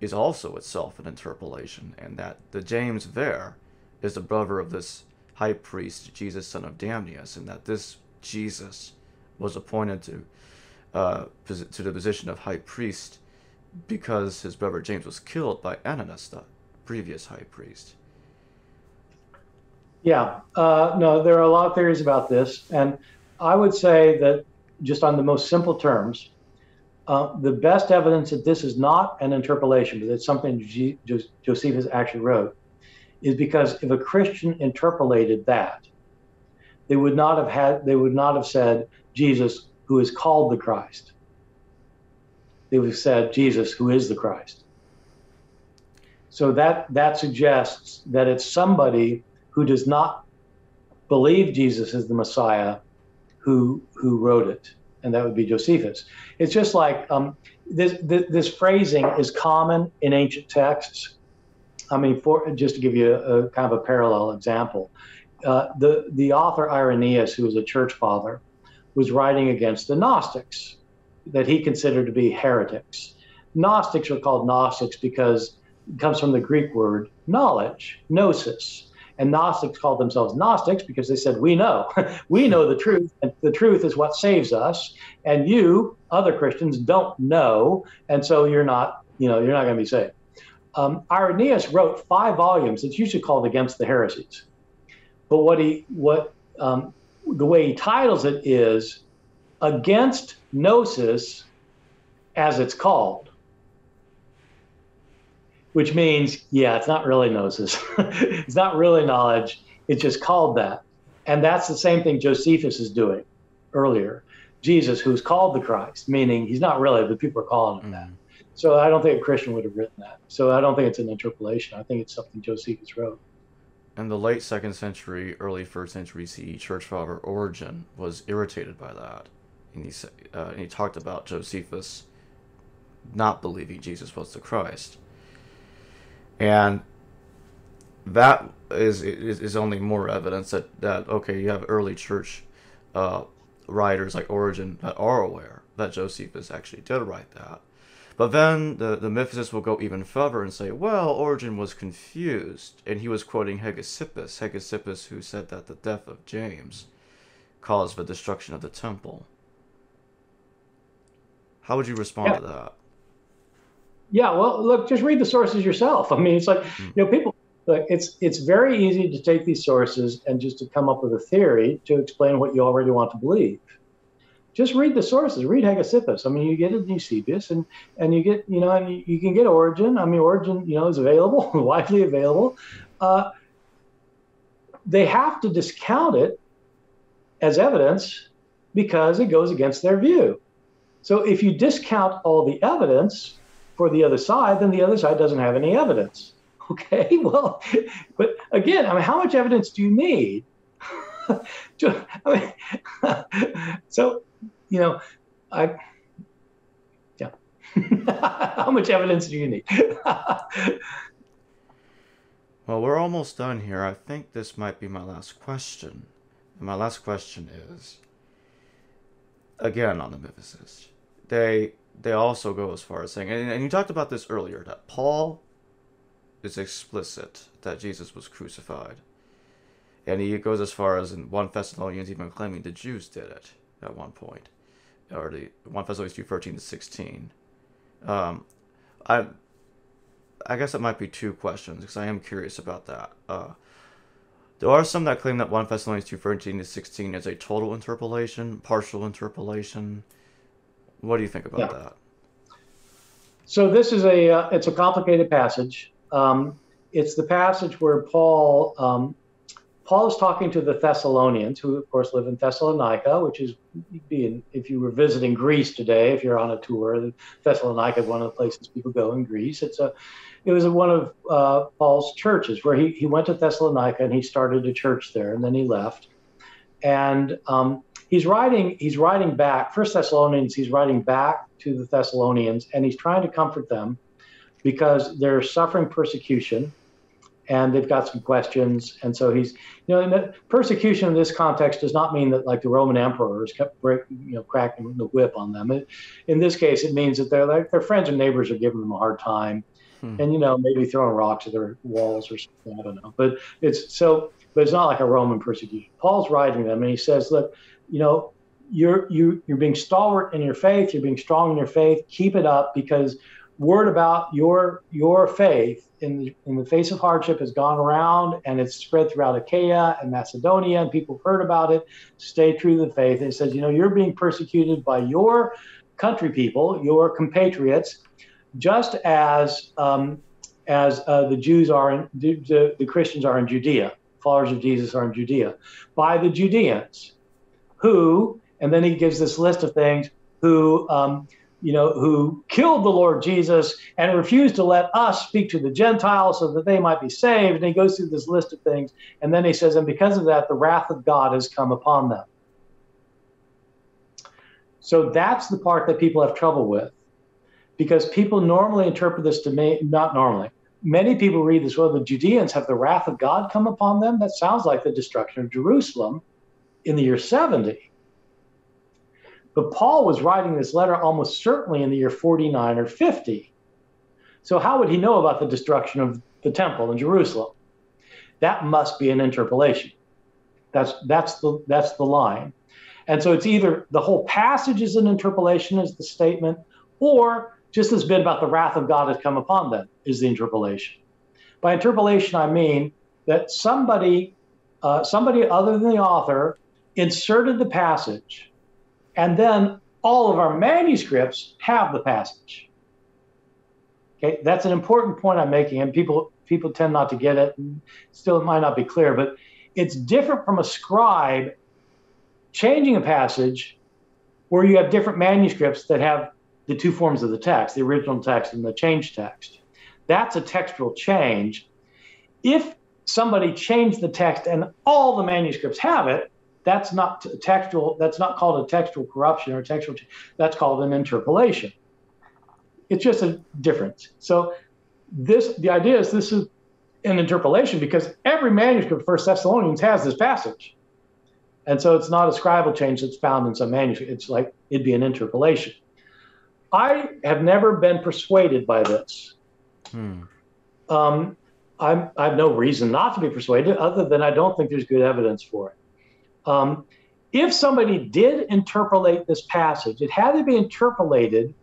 is also itself an interpolation, and that the James there is the brother of this high priest, Jesus, son of Damnius, and that this Jesus was appointed to the position of high priest because his brother James was killed by Irenaeus, the previous high priest. Yeah, no, there are a lot of theories about this, and I would say that just on the most simple terms, the best evidence that this is not an interpolation, but it's something Josephus actually wrote, is because if a Christian interpolated that, they would not have said Jesus, who is called the Christ. They would have said, Jesus, who is the Christ. So that suggests that it's somebody who does not believe Jesus is the Messiah who wrote it, and that would be Josephus. It's just like this phrasing is common in ancient texts. I mean, just to give you a kind of a parallel example, the author Irenaeus, who was a church father, was writing against the Gnostics, that he considered to be heretics. Gnostics are called Gnostics because it comes from the Greek word knowledge, gnosis. And Gnostics called themselves Gnostics because they said, we know. We know the truth, and the truth is what saves us. And you, other Christians, don't know, and so you're not going to be saved. Irenaeus wrote 5 volumes. It's usually called Against the Heresies. But the way he titles it is Against Gnosis as It's Called, which means, yeah, it's not really gnosis. It's not really knowledge. It's just called that. And that's the same thing Josephus is doing earlier. Jesus, who's called the Christ, meaning he's not really, but people are calling him that. So I don't think a Christian would have written that. So I don't think it's an interpolation. I think it's something Josephus wrote. And the late 2nd century, early 1st century CE church father Origen was irritated by that. And he talked about Josephus not believing Jesus was the Christ. And that is only more evidence that okay, you have early church writers like Origen that are aware that Josephus actually did write that. But then the mythicists will go even further and say, well, Origen was confused, and he was quoting Hegesippus, who said that the death of James caused the destruction of the temple. How would you respond to that? Yeah, well, look, just read the sources yourself. I mean, it's like, you know, people, like, it's very easy to take these sources and just to come up with a theory to explain what you already want to believe. Just read the sources, read Hegesippus. I mean, you get Eusebius and you get, you know, and you can get Origen. I mean, Origen, you know, is available, widely available. They have to discount it as evidence because it goes against their view. So if you discount all the evidence for the other side, then the other side doesn't have any evidence. Okay, well, but again, I mean, how much evidence do you need? I mean, so, you know, how much evidence do you need? Well, we're almost done here. I think this might be my last question. And my last question is, again, on the mythicists, they also go as far as saying, and you talked about this earlier, that Paul is explicit that Jesus was crucified. And he goes as far as in 1 Thessalonians even claiming the Jews did it at one point, or the 1 Thessalonians 2:13-16. I guess it might be two questions because I am curious about that. There are some that claim that 1 Thessalonians 2:13-16 is a total interpolation, partial interpolation. What do you think about that? So this is a it's a complicated passage. It's the passage where Paul is talking to the Thessalonians, who, of course, live in Thessalonica, which is, if you were visiting Greece today, if you're on a tour, Thessalonica is one of the places people go in Greece. It was one of Paul's churches where he went to Thessalonica and he started a church there, and then he left. And he's writing back, First Thessalonians, he's writing back to the Thessalonians, and he's trying to comfort them because they're suffering persecution. And they've got some questions, and so he's, you know, and persecution in this context does not mean that like the Roman emperors kept cracking the whip on them. In this case, it means that they're like their friends and neighbors are giving them a hard time, and you know, maybe throwing rocks at their walls or something. I don't know, but it's not like a Roman persecution. Paul's writing them, and he says, look, you know, you're being stalwart in your faith, you're being strong in your faith, keep it up because word about your faith in the face of hardship has gone around and it's spread throughout Achaia and Macedonia and people have heard about it. Stay true to the faith. And it says, you know, you're being persecuted by your country people, your compatriots, just as the Jews are, the Christians are in Judea, followers of Jesus are in Judea, by the Judeans who, and then he gives this list of things who killed the Lord Jesus and refused to let us speak to the Gentiles so that they might be saved. And he goes through this list of things. And then he says, and because of that, the wrath of God has come upon them. So that's the part that people have trouble with because people normally interpret this to me, not normally. Many people read this, well, the Judeans have the wrath of God come upon them. That sounds like the destruction of Jerusalem in the year 70. But Paul was writing this letter almost certainly in the year 49 or 50. So how would he know about the destruction of the temple in Jerusalem? That must be an interpolation. That's the line. And so it's either the whole passage is an interpolation is the statement, or just this bit about the wrath of God has come upon them is the interpolation. By interpolation, I mean that somebody other than the author inserted the passage. And then all of our manuscripts have the passage. Okay, that's an important point I'm making, and people tend not to get it, and still it might not be clear, but it's different from a scribe changing a passage where you have different manuscripts that have the two forms of the text, the original text and the changed text. That's a textual change. If somebody changed the text and all the manuscripts have it, that's not textual. That's not called a textual corruption or textual. That's called an interpolation. It's just a difference. So the idea is this is an interpolation because every manuscript of 1 Thessalonians has this passage. And so it's not a scribal change that's found in some manuscript. It's like it'd be an interpolation. I have never been persuaded by this. I have no reason not to be persuaded, other than I don't think there's good evidence for it. If somebody did interpolate this passage, it had to be interpolated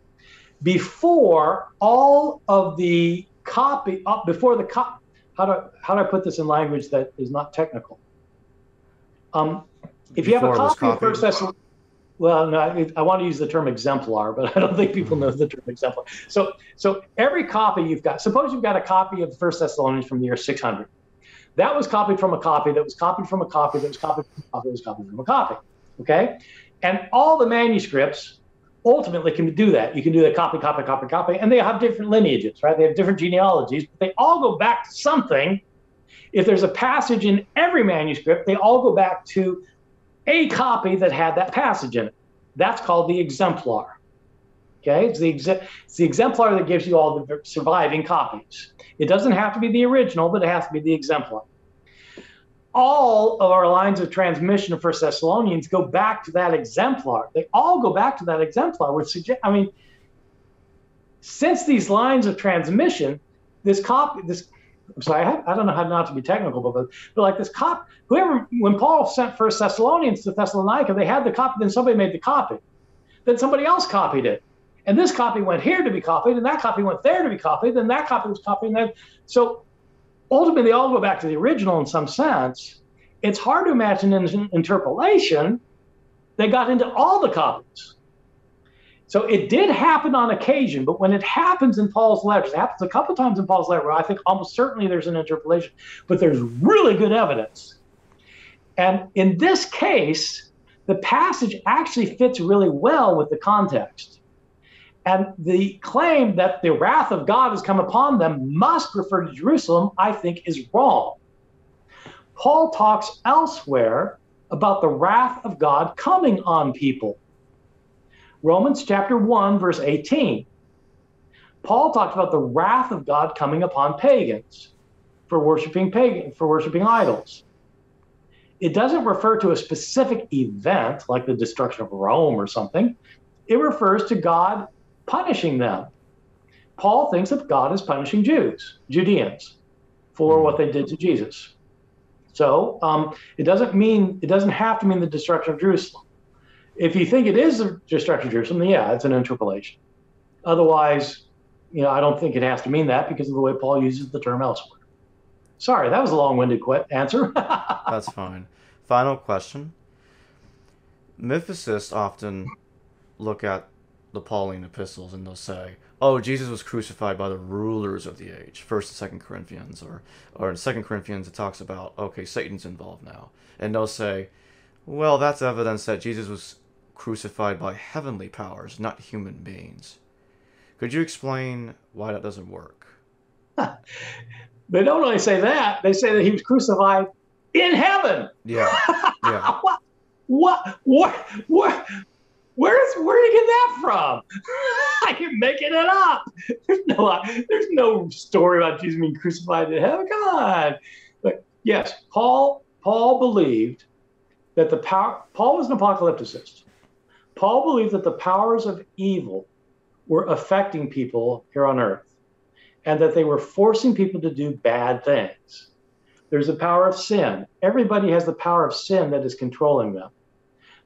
before all of the copy, before the copy. How do I put this in language that is not technical? If you have a copy of First Thessalonians, well, no, I want to use the term exemplar, but I don't think people know the term exemplar. So every copy you've got, suppose you've got a copy of First Thessalonians from the year 600. That was copied from a copy that was copied from a copy that was copied from a copy that was copied from a copy. Okay? And all the manuscripts ultimately can do that. You can do the copy, copy, copy, copy, and they have different lineages, right? They have different genealogies, but they all go back to something. If there's a passage in every manuscript, they all go back to a copy that had that passage in it. That's called the exemplar. Okay, it's the exemplar that gives you all the surviving copies. It doesn't have to be the original, but it has to be the exemplar. All of our lines of transmission of First Thessalonians go back to that exemplar. They all go back to that exemplar, which suggests, I mean, since these lines of transmission, I'm sorry, I don't know how not to be technical, but like this copy, when Paul sent First Thessalonians to Thessalonica, they had the copy, then somebody made the copy. Then somebody else copied it. And this copy went here to be copied, and that copy went there to be copied, and that copy was copied, and that. So ultimately, they all go back to the original in some sense. It's hard to imagine in interpolation, they got into all the copies. So it did happen on occasion, but when it happens in Paul's letters, it happens a couple times in Paul's letter, where I think almost certainly there's an interpolation, but there's really good evidence. And in this case, the passage actually fits really well with the context. And the claim that the wrath of God has come upon them must refer to Jerusalem, I think, is wrong. Paul talks elsewhere about the wrath of God coming on people. Romans chapter 1, verse 18. Paul talks about the wrath of God coming upon pagans for worshiping idols. It doesn't refer to a specific event like the destruction of Rome or something. It refers to God punishing them. Paul thinks of God as punishing Judeans, for what they did to Jesus. So it doesn't have to mean the destruction of Jerusalem. If you think it is the destruction of Jerusalem, then yeah, it's an interpolation. Otherwise, you know, I don't think it has to mean that because of the way Paul uses the term elsewhere. Sorry, that was a long-winded answer. That's fine. Final question. Mythicists often look at the Pauline epistles and they'll say, oh, Jesus was crucified by the rulers of the age, 1st and 2nd Corinthians, or in 2nd Corinthians it talks about, okay, Satan's involved now. And they'll say, well, that's evidence that Jesus was crucified by heavenly powers, not human beings. Could you explain why that doesn't work? They don't really say that. They say that he was crucified in heaven. Yeah. Where do you get that from? You're making it up. There's no story about Jesus being crucified in heaven. Come on. But yes, Paul believed that the power. Paul was an apocalypticist. Paul believed that the powers of evil were affecting people here on earth, and that they were forcing people to do bad things. There's the power of sin. Everybody has the power of sin that is controlling them,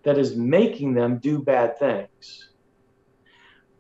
that is making them do bad things.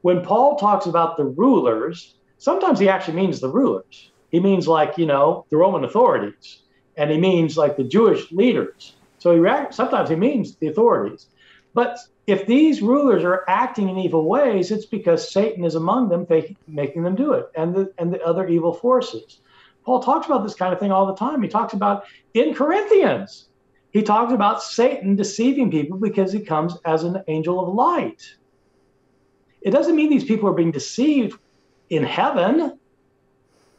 When Paul talks about the rulers, sometimes he actually means the rulers. He means like, you know, the Roman authorities, and he means like the Jewish leaders. So sometimes he means the authorities. But if these rulers are acting in evil ways, it's because Satan is among them, making them do it, and the other evil forces. Paul talks about this kind of thing all the time. He talks about, in Corinthians, he talks about Satan deceiving people because he comes as an angel of light. It doesn't mean these people are being deceived in heaven.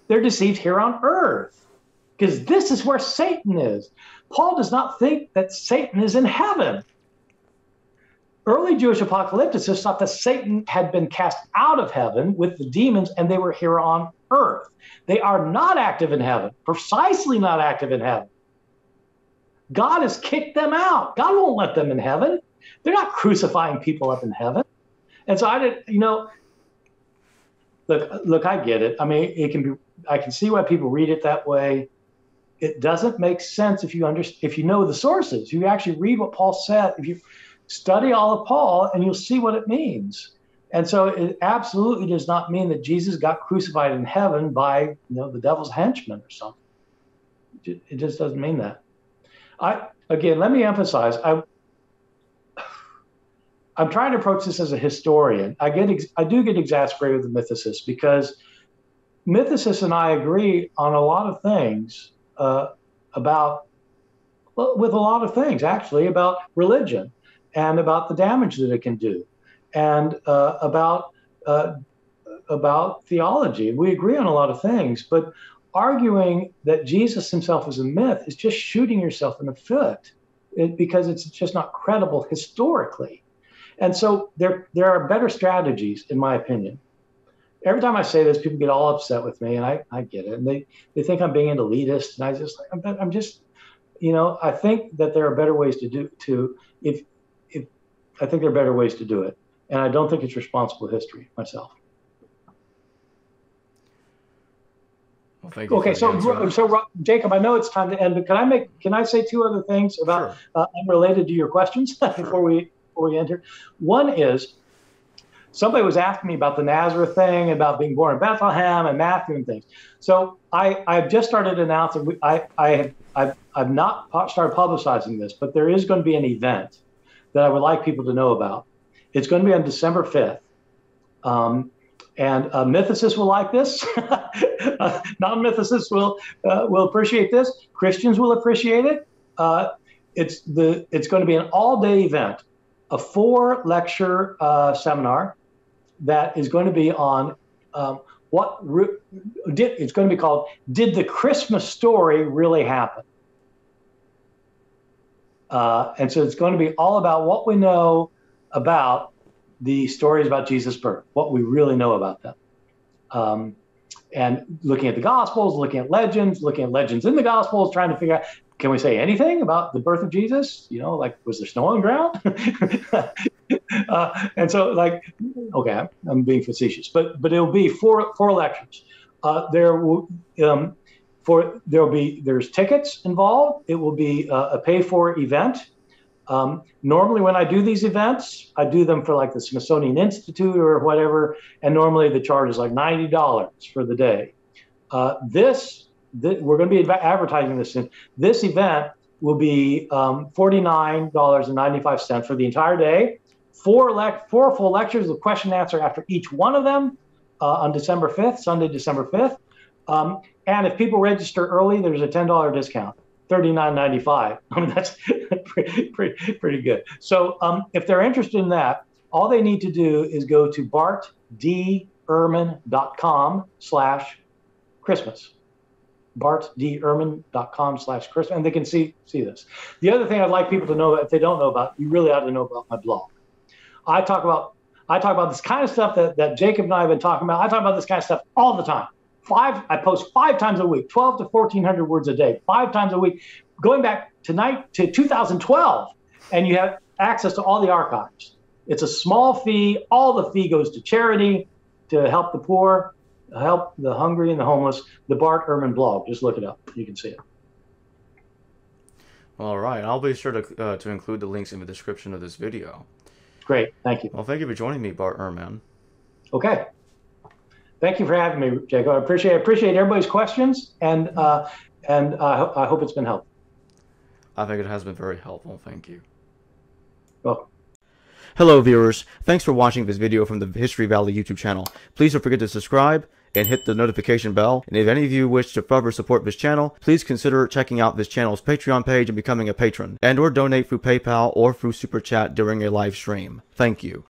They're deceived here on earth because this is where Satan is. Paul does not think that Satan is in heaven. Early Jewish apocalypticists thought that Satan had been cast out of heaven with the demons and they were here on earth. They are not active in heaven, precisely not active in heaven. God has kicked them out. God won't let them in heaven. They're not crucifying people up in heaven. And so Look, I get it. I mean, it can be. I can see why people read it that way. It doesn't make sense if you understand, if you know the sources. You actually read what Paul said. If you study all of Paul, and you'll see what it means. And so, it absolutely does not mean that Jesus got crucified in heaven by the devil's henchman or something. It just doesn't mean that. Again, let me emphasize. I'm trying to approach this as a historian. I do get exasperated with mythicists because mythicists and I agree on a lot of things about religion and about the damage that it can do and about theology. We agree on a lot of things, but arguing that Jesus himself is a myth is just shooting yourself in the foot because it's just not credible historically. And so there are better strategies, in my opinion. Every time I say this, people get all upset with me, and I get it. And they think I'm being an elitist, and I think that there are better ways to do it. And I don't think it's responsible history myself. Well, thank you. Okay, so Jacob, I know it's time to end, but can I say two other things about unrelated to your questions before we end here? One is, somebody was asking me about the Nazareth thing, about being born in Bethlehem and Matthew and things. So I've just started announcing, I've not started publicizing this, but there is going to be an event that I would like people to know about. It's going to be on December 5th. And mythicists will like this. Non-mythicists will appreciate this. Christians will appreciate it. It's going to be an all-day event, a 4-lecture seminar that is going to be on it's going to be called "Did the Christmas Story Really Happen?" And so it's going to be all about what we know about the stories about Jesus' birth, what we really know about them, and looking at the Gospels, looking at legends in the Gospels, trying to figure out, can we say anything about the birth of Jesus? Was there snow on the ground? And so, okay, I'm being facetious, but it'll be four lectures. There's tickets involved. It will be a pay-for event. Normally, when I do these events, I do them for the Smithsonian Institute or whatever, and normally the charge is $90 for the day. We're going to be advertising this soon. This event will be $49.95 for the entire day. Four full lectures with question and answer after each one of them on December 5th, Sunday, December 5th. And if people register early, there's a $10 discount, $39.95. I mean, that's pretty good. So if they're interested in that, all they need to do is go to bartdehrman.com/Christmas. bartdehrman.com/Christmas, and they can see this. The other thing I'd like people to know, if they don't know about, you really ought to know about my blog. I talk about this kind of stuff that Jacob and I have been talking about. I talk about this kind of stuff all the time. I post 5 times a week, 12 to 1,400 words a day, 5 times a week, going back to 2012, and you have access to all the archives. It's a small fee. All the fee goes to charity, to help the poor, help the hungry and the homeless. The Bart Ehrman blog. Just look it up. You can see it. All right. I'll be sure to include the links in the description of this video. Great. Thank you. Well, thank you for joining me, Bart Ehrman. Okay. Thank you for having me, Jacob. I appreciate everybody's questions, and I hope it's been helpful. I think it has been very helpful. Thank you. Well. Hello, viewers. Thanks for watching this video from the History Valley YouTube channel. Please don't forget to subscribe and hit the notification bell. And if any of you wish to further support this channel, please consider checking out this channel's Patreon page and becoming a patron, and/or donate through PayPal or through Super Chat during a live stream. Thank you.